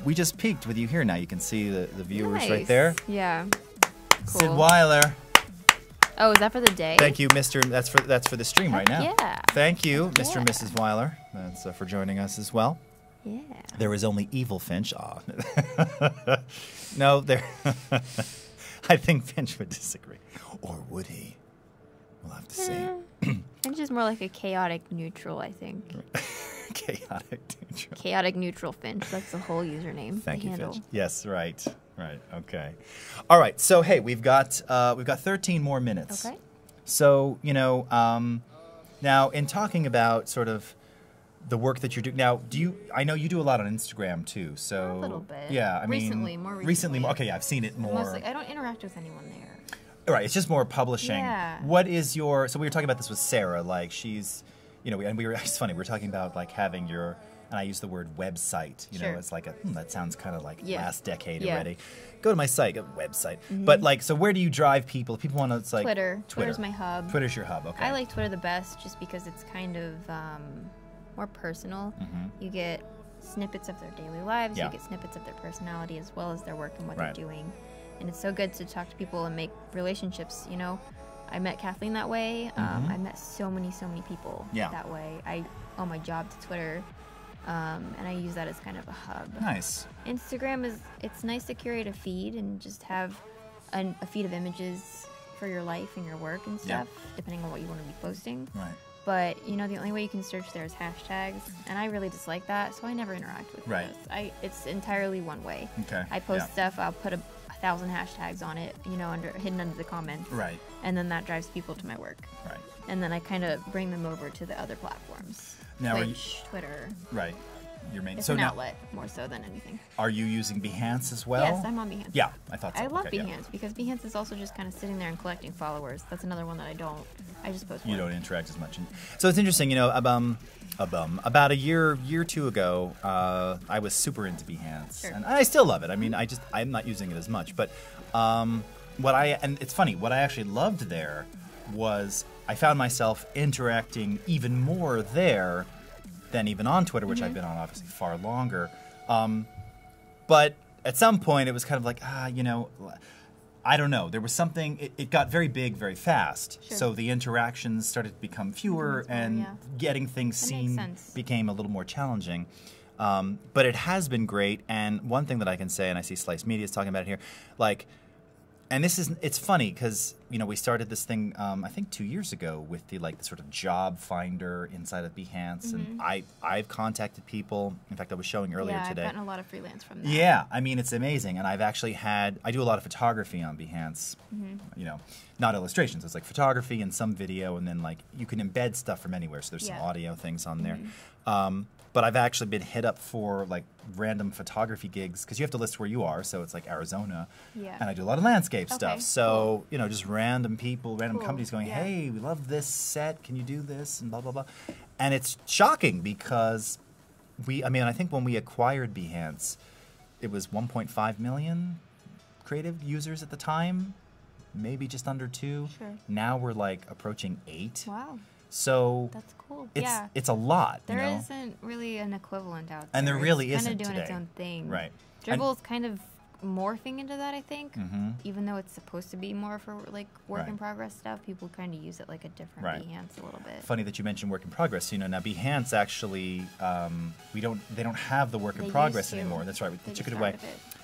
we just peeked with you here now. You can see the the viewers nice. right there. Yeah. Cool. Syd Weiler. Oh, is that for the day? Thank you, Mister That's for that's for the stream Heck right now. Yeah. Thank you, Heck Mister Yeah. and Missus Weiler. That's uh, for joining us as well. Yeah. There is only evil Finch. Ah. Oh. No, there. I think Finch would disagree, or would he? We'll have to see. Finch is more like a chaotic neutral, I think. Chaotic neutral. Chaotic neutral Finch. That's the whole username. Thank you, handle. Finch. Yes, right, right. Okay. All right. So hey, we've got uh, we've got thirteen more minutes. Okay. So you know, um, now in talking about sort of the work that you're doing now, do you? I know you do a lot on Instagram too. So a little bit. Yeah. I recently, mean, more recently. Recently, more. Okay. Yeah, I've seen it more. Mostly, I don't interact with anyone there. All right, it's just more publishing. Yeah. What is your, so we were talking about this with Sarah, like she's, you know, and we were, it's funny, we were talking about like having your, and I use the word website, you sure. know, it's like, a, hmm, that sounds kind of like yeah. last decade yeah. already. Go to my site, a website. Mm-hmm. But like, so where do you drive people? If people want to, it's like. Twitter. Twitter. Twitter's my hub. Twitter's your hub, okay. I like Twitter the best just because it's kind of um, more personal. Mm-hmm. You get snippets of their daily lives, yeah. you get snippets of their personality as well as their work and what right. they're doing. And it's so good to talk to people and make relationships, you know. I met Kathleen that way. Um, mm-hmm. I met so many, so many people yeah. that way. I owe my job to Twitter, um, and I use that as kind of a hub. Nice. Instagram is, it's nice to curate a feed and just have an, a feed of images for your life and your work and stuff, yeah. depending on what you want to be posting. Right. But, you know, the only way you can search there is hashtags, and I really dislike that, so I never interact with right. those. I, it's entirely one way. Okay. I post yeah. stuff, I'll put a... thousand hashtags on it, you know, under hidden under the comments. Right. And then that drives people to my work. Right. And then I kind of bring them over to the other platforms. Now Twitch, you, Twitter. Right. Your main. It's so an now, outlet more so than anything. Are you using Behance as well? Yes, I'm on Behance. Yeah, I thought so. I love okay, Behance yeah. because Behance is also just kind of sitting there and collecting followers. That's another one that I don't. I just post. You work. Don't interact as much. So it's interesting, you know, um, um, about a year, year or two ago, uh, I was super into Behance, sure. and I still love it. I mean, I just I'm not using it as much, but um, what I and it's funny, what I actually loved there was I found myself interacting even more there. Than even on Twitter, which mm-hmm. I've been on obviously far longer. Um, but at some point it was kind of like, ah, you know, I don't know. There was something, it, it got very big very fast. Sure. So the interactions started to become fewer mm-hmm. and yeah. getting things that seen became a little more challenging. Um, but it has been great. And one thing that I can say, and I see Slice Media is talking about it here, like, and this is, it's funny because, you know, we started this thing, um, I think two years ago with the, like, the sort of job finder inside of Behance. Mm-hmm. And I, I've contacted people. In fact, I was showing earlier yeah, today. Yeah, I've gotten a lot of freelance from that. Yeah. I mean, it's amazing. And I've actually had, I do a lot of photography on Behance, mm-hmm. you know, not illustrations. It's like photography and some video. And then, like, you can embed stuff from anywhere. So there's yeah. some audio things on there. Mm-hmm. um, But I've actually been hit up for like random photography gigs because you have to list where you are. So it's like Arizona, yeah. and I do a lot of landscape okay, stuff. So cool. you know, just random people, random cool. companies going, yeah. "Hey, we love this set. Can you do this?" And blah blah blah. And it's shocking because we. I mean, I think when we acquired Behance, it was one point five million creative users at the time, maybe just under two. Sure. Now we're like approaching eight. Wow. So that's cool. It's, yeah, it's a lot. There you know? Isn't really an equivalent out there, and there really it's isn't. Kind of doing today. Its own thing, right? Dribble's kind of morphing into that, I think. Mm-hmm. Even though it's supposed to be more for like work right. in progress stuff, people kind of use it like a different right. Behance a little bit. Funny that you mentioned work in progress. You know, now Behance actually, um, we don't, they don't have the work they in progress anymore. That's right. We they took it away.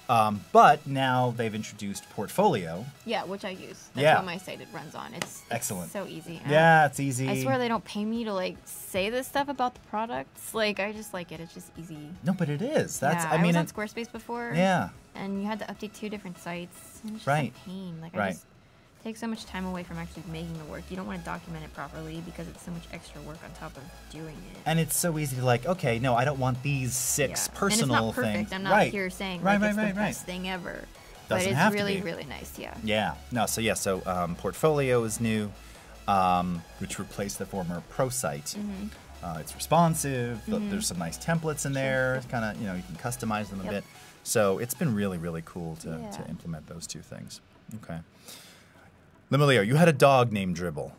Um, but now they've introduced Portfolio. Yeah, which I use. That's yeah. what my site it runs on. It's, it's excellent. So easy. And yeah, it's easy. I swear they don't pay me to like say this stuff about the products. Like I just like it. It's just easy. No, but it is. That's yeah, I, I mean, was on Squarespace before. Yeah. And you had to update two different sites. And it was just right. a pain. Like I right. just take so much time away from actually making the work. You don't want to document it properly because it's so much extra work on top of doing it. And it's so easy to like, okay, no, I don't want these six yeah. personal and it's not perfect. Things. I'm not right. here saying right, like, right, it's right, the right. best thing ever. Doesn't but it's have really, to be. Really nice, yeah. Yeah. No, so yeah, so um, Portfolio is new, um, which replaced the former Pro site. Mm-hmm. uh, it's responsive. Mm-hmm. There's some nice templates in there. Sure. Kind of, you know, you can customize them yep. a bit. So it's been really, really cool to, yeah. to implement those two things. Okay. Lemelio, you had a dog named Dribble.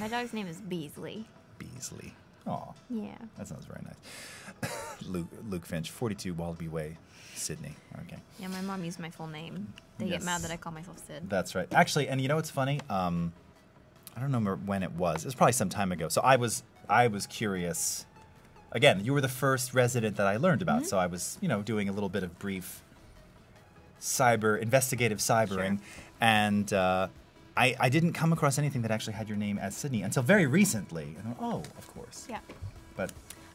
My dog's name is Beasley. Beasley. Aw. Yeah. That sounds very nice. Luke, Luke Finch, forty-two Waldby Way, Sydney. Okay. Yeah, my mom used my full name. They yes. get mad that I call myself Syd. That's right. Actually, and you know what's funny? Um, I don't remember when it was. It was probably some time ago. So I was I was curious. Again, you were the first resident that I learned about, mm-hmm. so I was, you know, doing a little bit of brief cyber investigative cybering, sure. and uh, I, I didn't come across anything that actually had your name as Sydney until very recently. And, oh, of course. Yeah. But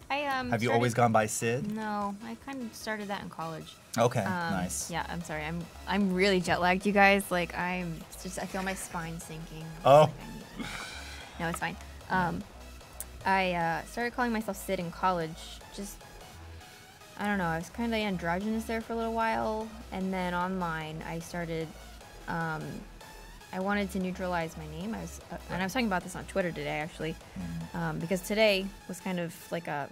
I, um, have you started, always gone by Syd? No, I kind of started that in college. Okay, um, nice. Yeah, I'm sorry. I'm I'm really jet lagged, you guys. Like I'm just I feel my spine sinking. Oh. Like no, it's fine. Um. I uh, started calling myself Syd in college. Just, I don't know, I was kind of androgynous there for a little while. And then online, I started, um, I wanted to neutralize my name. I was, uh, and I was talking about this on Twitter today, actually, um, because today was kind of like a,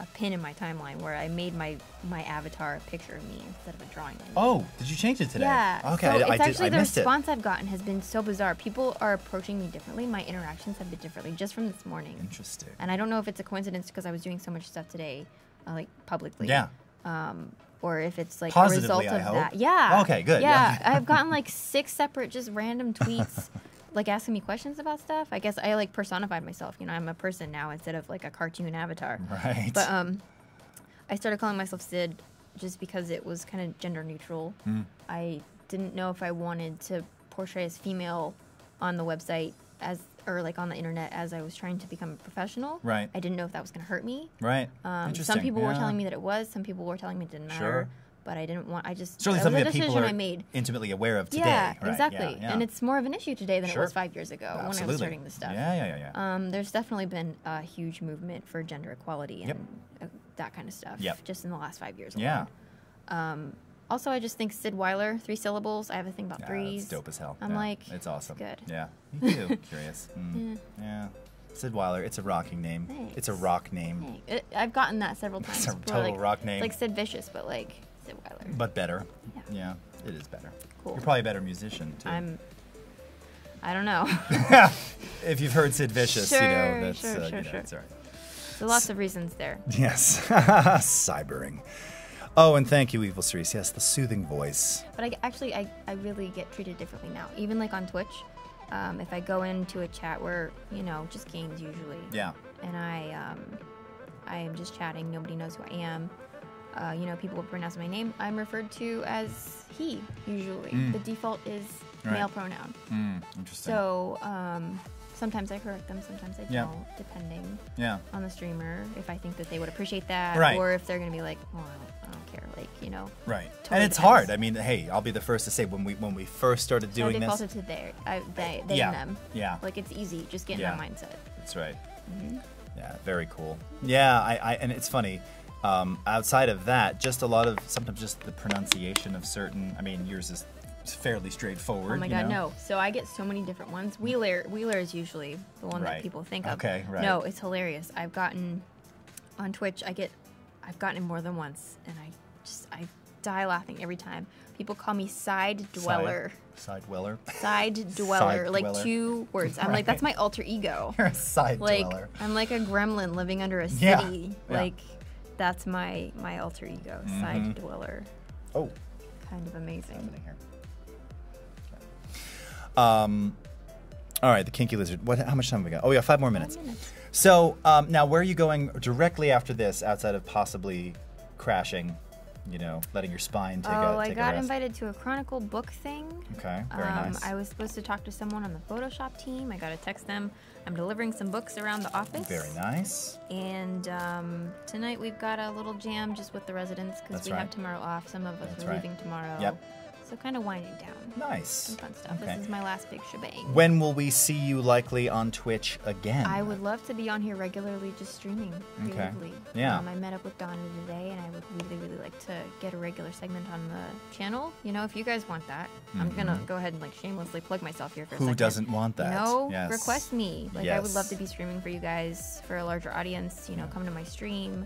a pin in my timeline where I made my, my avatar a picture of me instead of a drawing of me. Oh, did you change it today? Yeah. Okay, so I, it's I actually, did, I the missed response it. I've gotten has been so bizarre. People are approaching me differently. My interactions have been differently just from this morning. Interesting. And I don't know if it's a coincidence because I was doing so much stuff today, uh, like publicly. Yeah. Um, or if it's like Positively, a result I of hope. That. Yeah. Okay, good. Yeah, yeah. I've gotten like six separate just random tweets like asking me questions about stuff. I guess I like personified myself. You know, I'm a person now instead of like a cartoon avatar. Right. But um, I started calling myself Syd just because it was kind of gender neutral. Mm. I didn't know if I wanted to portray as female on the website as or like on the internet as I was trying to become a professional. Right. I didn't know if that was going to hurt me. Right. Um, Interesting. Some people yeah. were telling me that it was. Some people were telling me it didn't matter. Sure. But I didn't want, I just, Certainly that was a that decision I made. Intimately aware of today. Yeah, right? exactly. Yeah, yeah. And it's more of an issue today than sure. it was five years ago Absolutely. when I was starting this stuff. Yeah, yeah, yeah. yeah. Um, there's definitely been a huge movement for gender equality and yep. that kind of stuff yep. just in the last five years alone. Yeah. Um, also, I just think Syd Weiler, three syllables. I have a thing about yeah, threes. It's dope as hell. I'm yeah, like, it's awesome. It's good. Yeah. Me too. Curious. Mm. Yeah. yeah. Syd Weiler, it's a rocking name. Thanks. It's a rock name. It, I've gotten that several times. It's a total like, rock name. It's like Sid Vicious, but like. Weiler. But better. Yeah. yeah, it is better. Cool. You're probably a better musician, too. I'm, I don't know. If you've heard Syd Vicious, sure, you know, that's, sure, uh, sure, you know, sure. that's all right. So lots of reasons there. Yes. Cybering. Oh, and thank you, Evil Cerise. Yes, the soothing voice. But I, actually, I, I really get treated differently now. Even like on Twitch, um, if I go into a chat where, you know, just games usually. Yeah. And I, um, I am just chatting. Nobody knows who I am. Uh, you know, people pronounce my name. I'm referred to as he, usually. Mm. The default is right. male pronoun. Mm, interesting. So um, sometimes I correct them, sometimes I yeah. don't, depending yeah. on the streamer, if I think that they would appreciate that, right. or if they're going to be like, well, I don't, I don't care, like, you know. Right. Totally and it's depends. hard. I mean, hey, I'll be the first to say when we when we first started doing I defaulted this. defaulted to their, I, they, they yeah. and them. Yeah. Like, it's easy. Just get in yeah. that mindset. That's right. Mm-hmm. Yeah, very cool. Yeah, I, I and it's funny. Um, outside of that, just a lot of, sometimes just the pronunciation of certain, I mean, yours is fairly straightforward. Oh my God, you know? no. So I get so many different ones. Wheeler, Wheeler is usually the one right. that people think of. Okay, right. No, it's hilarious. I've gotten, on Twitch, I get, I've gotten it more than once, and I just, I die laughing every time. People call me Side Dweller. Side, side Dweller? Side Dweller, side like dweller. two words. I'm right. like, that's my alter ego. You're a Side like, Dweller. I'm like a gremlin living under a city. Yeah. Like. Yeah. That's my, my alter ego, mm-hmm. Side Dweller. Oh. Kind of amazing. Here. Okay. Um, all right, the Kinky Lizard. What? How much time have we got? Oh, yeah, five more minutes. Five minutes. So um, now where are you going directly after this, outside of possibly crashing, you know, letting your spine take oh, a Oh, I got invited to a Chronicle book thing. Okay, very um, nice. I was supposed to talk to someone on the Photoshop team. I got to text them. I'm delivering some books around the office. Very nice. And um, tonight we've got a little jam just with the residents because we right. have tomorrow off. Some of us That's are right. leaving tomorrow. Yep. So kind of winding down. Nice. Some fun stuff. Okay. This is my last big shebang. When will we see you likely on Twitch again? I would love to be on here regularly just streaming. Okay. Really. Yeah. Um, I met up with Donna today and I would really, really like to get a regular segment on the channel. You know, if you guys want that. Mm-hmm. I'm going to go ahead and like shamelessly plug myself here for a Who second. Who doesn't want that? No, yes. request me. Like yes. I would love to be streaming for you guys, for a larger audience, you know, yeah. come to my stream.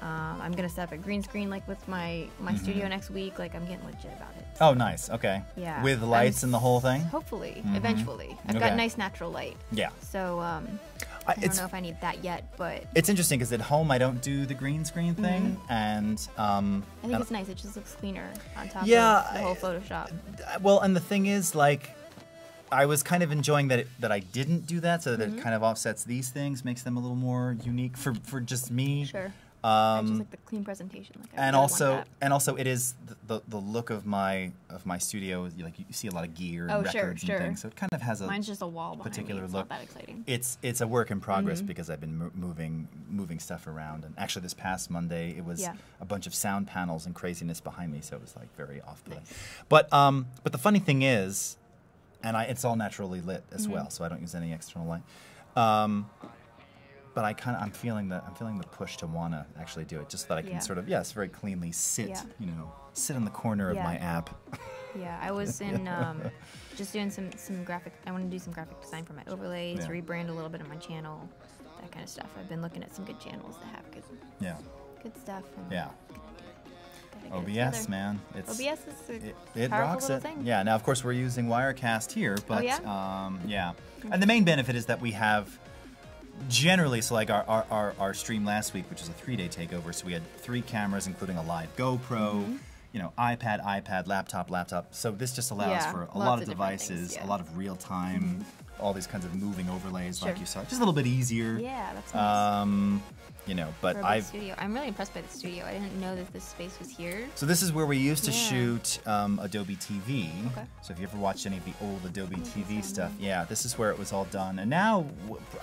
Um, I'm gonna set up a green screen like with my my mm-hmm. studio next week. Like I'm getting legit about it. So. Oh, nice. Okay. Yeah. With lights and the whole thing. Hopefully, mm-hmm. eventually. I've okay. got nice natural light. Yeah. So um, I, I don't know if I need that yet, but it's interesting because at home I don't do the green screen thing, mm-hmm. and um, I think I it's nice. It just looks cleaner on top yeah, of the whole Photoshop. I, well, and the thing is, like, I was kind of enjoying that it, that I didn't do that, so that mm-hmm. it kind of offsets these things, makes them a little more unique for, for just me. Sure. Um, I just like the clean presentation. Like, I and really also, want that. and also, it is the, the the look of my of my studio. Like, you see a lot of gear and oh, records sure, and sure. things, so it kind of has a mine's just a wall particular me. It's look. Not that exciting. It's it's a work in progress mm-hmm. because I've been mo moving moving stuff around. And actually, this past Monday, it was yeah. a bunch of sound panels and craziness behind me, so it was like very off putting. Nice. But um, but the funny thing is, and I it's all naturally lit as mm-hmm. well, so I don't use any external light. Um, But I kind of I'm feeling the I'm feeling the push to wanna actually do it, just that I can yeah. sort of yes, very cleanly sit yeah. you know sit in the corner yeah. of my app. Yeah, I was in um, just doing some some graphic. I want to do some graphic design for my overlays, yeah. rebrand a little bit of my channel, that kind of stuff. I've been looking at some good channels that have good yeah good stuff. And yeah. O B S, it man. It's, O B S is a it, it rocks it. Thing. Yeah. Now, of course, we're using Wirecast here, but oh, yeah? Um, yeah. Mm-hmm. And the main benefit is that we have. Generally, so like our, our, our, our stream last week, which was a three-day takeover, so we had three cameras, including a live GoPro, mm -hmm. you know, iPad, iPad, laptop, laptop. So this just allows yeah, for a lot of, of devices, things, yeah. a lot of real-time, mm -hmm. all these kinds of moving overlays sure. like you saw. Just a little bit easier. Yeah, that's nice. Um, you know, but I've... Studio. I'm really impressed by the studio. I didn't know that this space was here. So this is where we used to yeah. shoot um, Adobe T V. Okay. So if you ever watched any of the old Adobe T V sense. stuff, yeah, this is where it was all done. And now,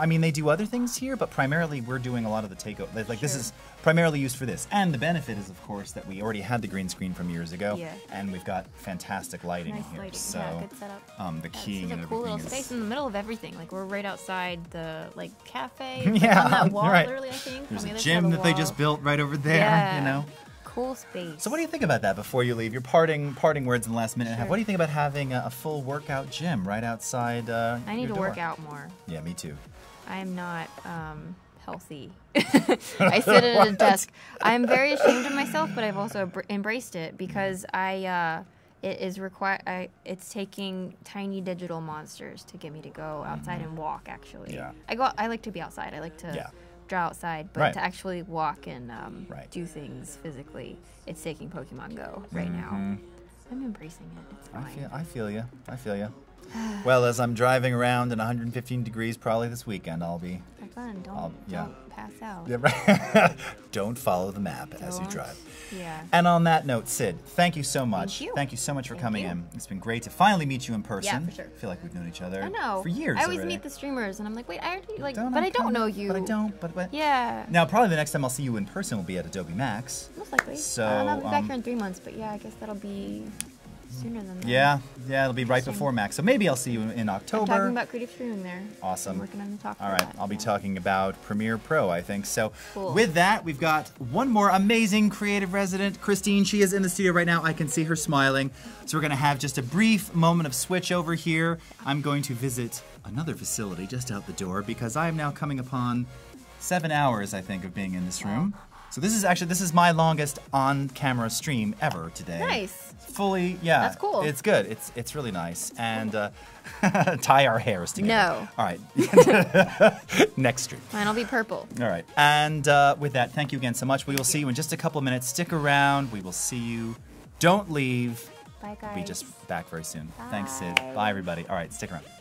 I mean, they do other things here, but primarily we're doing a lot of the takeover. Like sure. this is primarily used for this. And the benefit is, of course, that we already had the green screen from years ago. Yeah. And we've got fantastic lighting nice in here. Lighting. So yeah, good setup. Um, the yeah, key this is and a cool little is... space in the middle of everything. Like, we're right outside the like cafe. Yeah. On that wall, right. literally, I think. There's a gym that they just built right over there, yeah. you know. Cool space. So what do you think about that before you leave? Your parting parting words in the last minute and a half. What do you think about having a, a full workout gym right outside uh, I need to work out more. Yeah, me too. I am not um, healthy. I sit at a desk. I'm very ashamed of myself, but I've also embraced it because I... Uh, It is require. I, it's taking tiny digital monsters to get me to go outside mm-hmm. and walk. Actually, yeah. I go. I like to be outside. I like to yeah. draw outside, but right. to actually walk and um, right. do things physically, it's taking Pokemon Go right mm-hmm. now. I'm embracing it. It's fine. I feel. I feel you. I feel you. Well, as I'm driving around in one hundred fifteen degrees probably this weekend, I'll be. Have fun. Don't, I'll, yeah. don't pass out. Yeah, right. Don't follow the map don't. as you drive. Yeah. And on that note, Syd, thank you so much. Thank you. Thank you so much for thank coming you. in. It's been great to finally meet you in person. Yeah, for sure. I feel like we've known each other I know. for years. I always already. meet the streamers, and I'm like, wait, I already like, don't but I don't know you. But I don't. But what? Yeah. Now, probably the next time I'll see you in person will be at Adobe Max. Most likely. So uh, I'll be back um, here in three months. But yeah, I guess that'll be. Sooner than that. Yeah, yeah, it'll be right Soon. before Max. So maybe I'll see you in, in October. I'm talking about creative streaming there. Awesome. I'm working on the talk. All right, that, I'll yeah. be talking about Premiere Pro, I think. So cool. with that, we've got one more amazing creative resident, Christine. She is in the studio right now. I can see her smiling. So we're going to have just a brief moment of switch over here. I'm going to visit another facility just out the door because I am now coming upon seven hours, I think, of being in this room. Wow. So this is actually, this is my longest on-camera stream ever today. Nice. Fully, yeah. That's cool. It's good. It's it's really nice. That's and cool. uh, tie our hairs together. No. All right. Next stream. Mine'll be purple. All right. And uh, with that, thank you again so much. We will see you in just a couple minutes. Stick around. We will see you. Don't leave. Bye, guys. We'll be just back very soon. Bye. Thanks, Syd. Bye, everybody. All right. Stick around.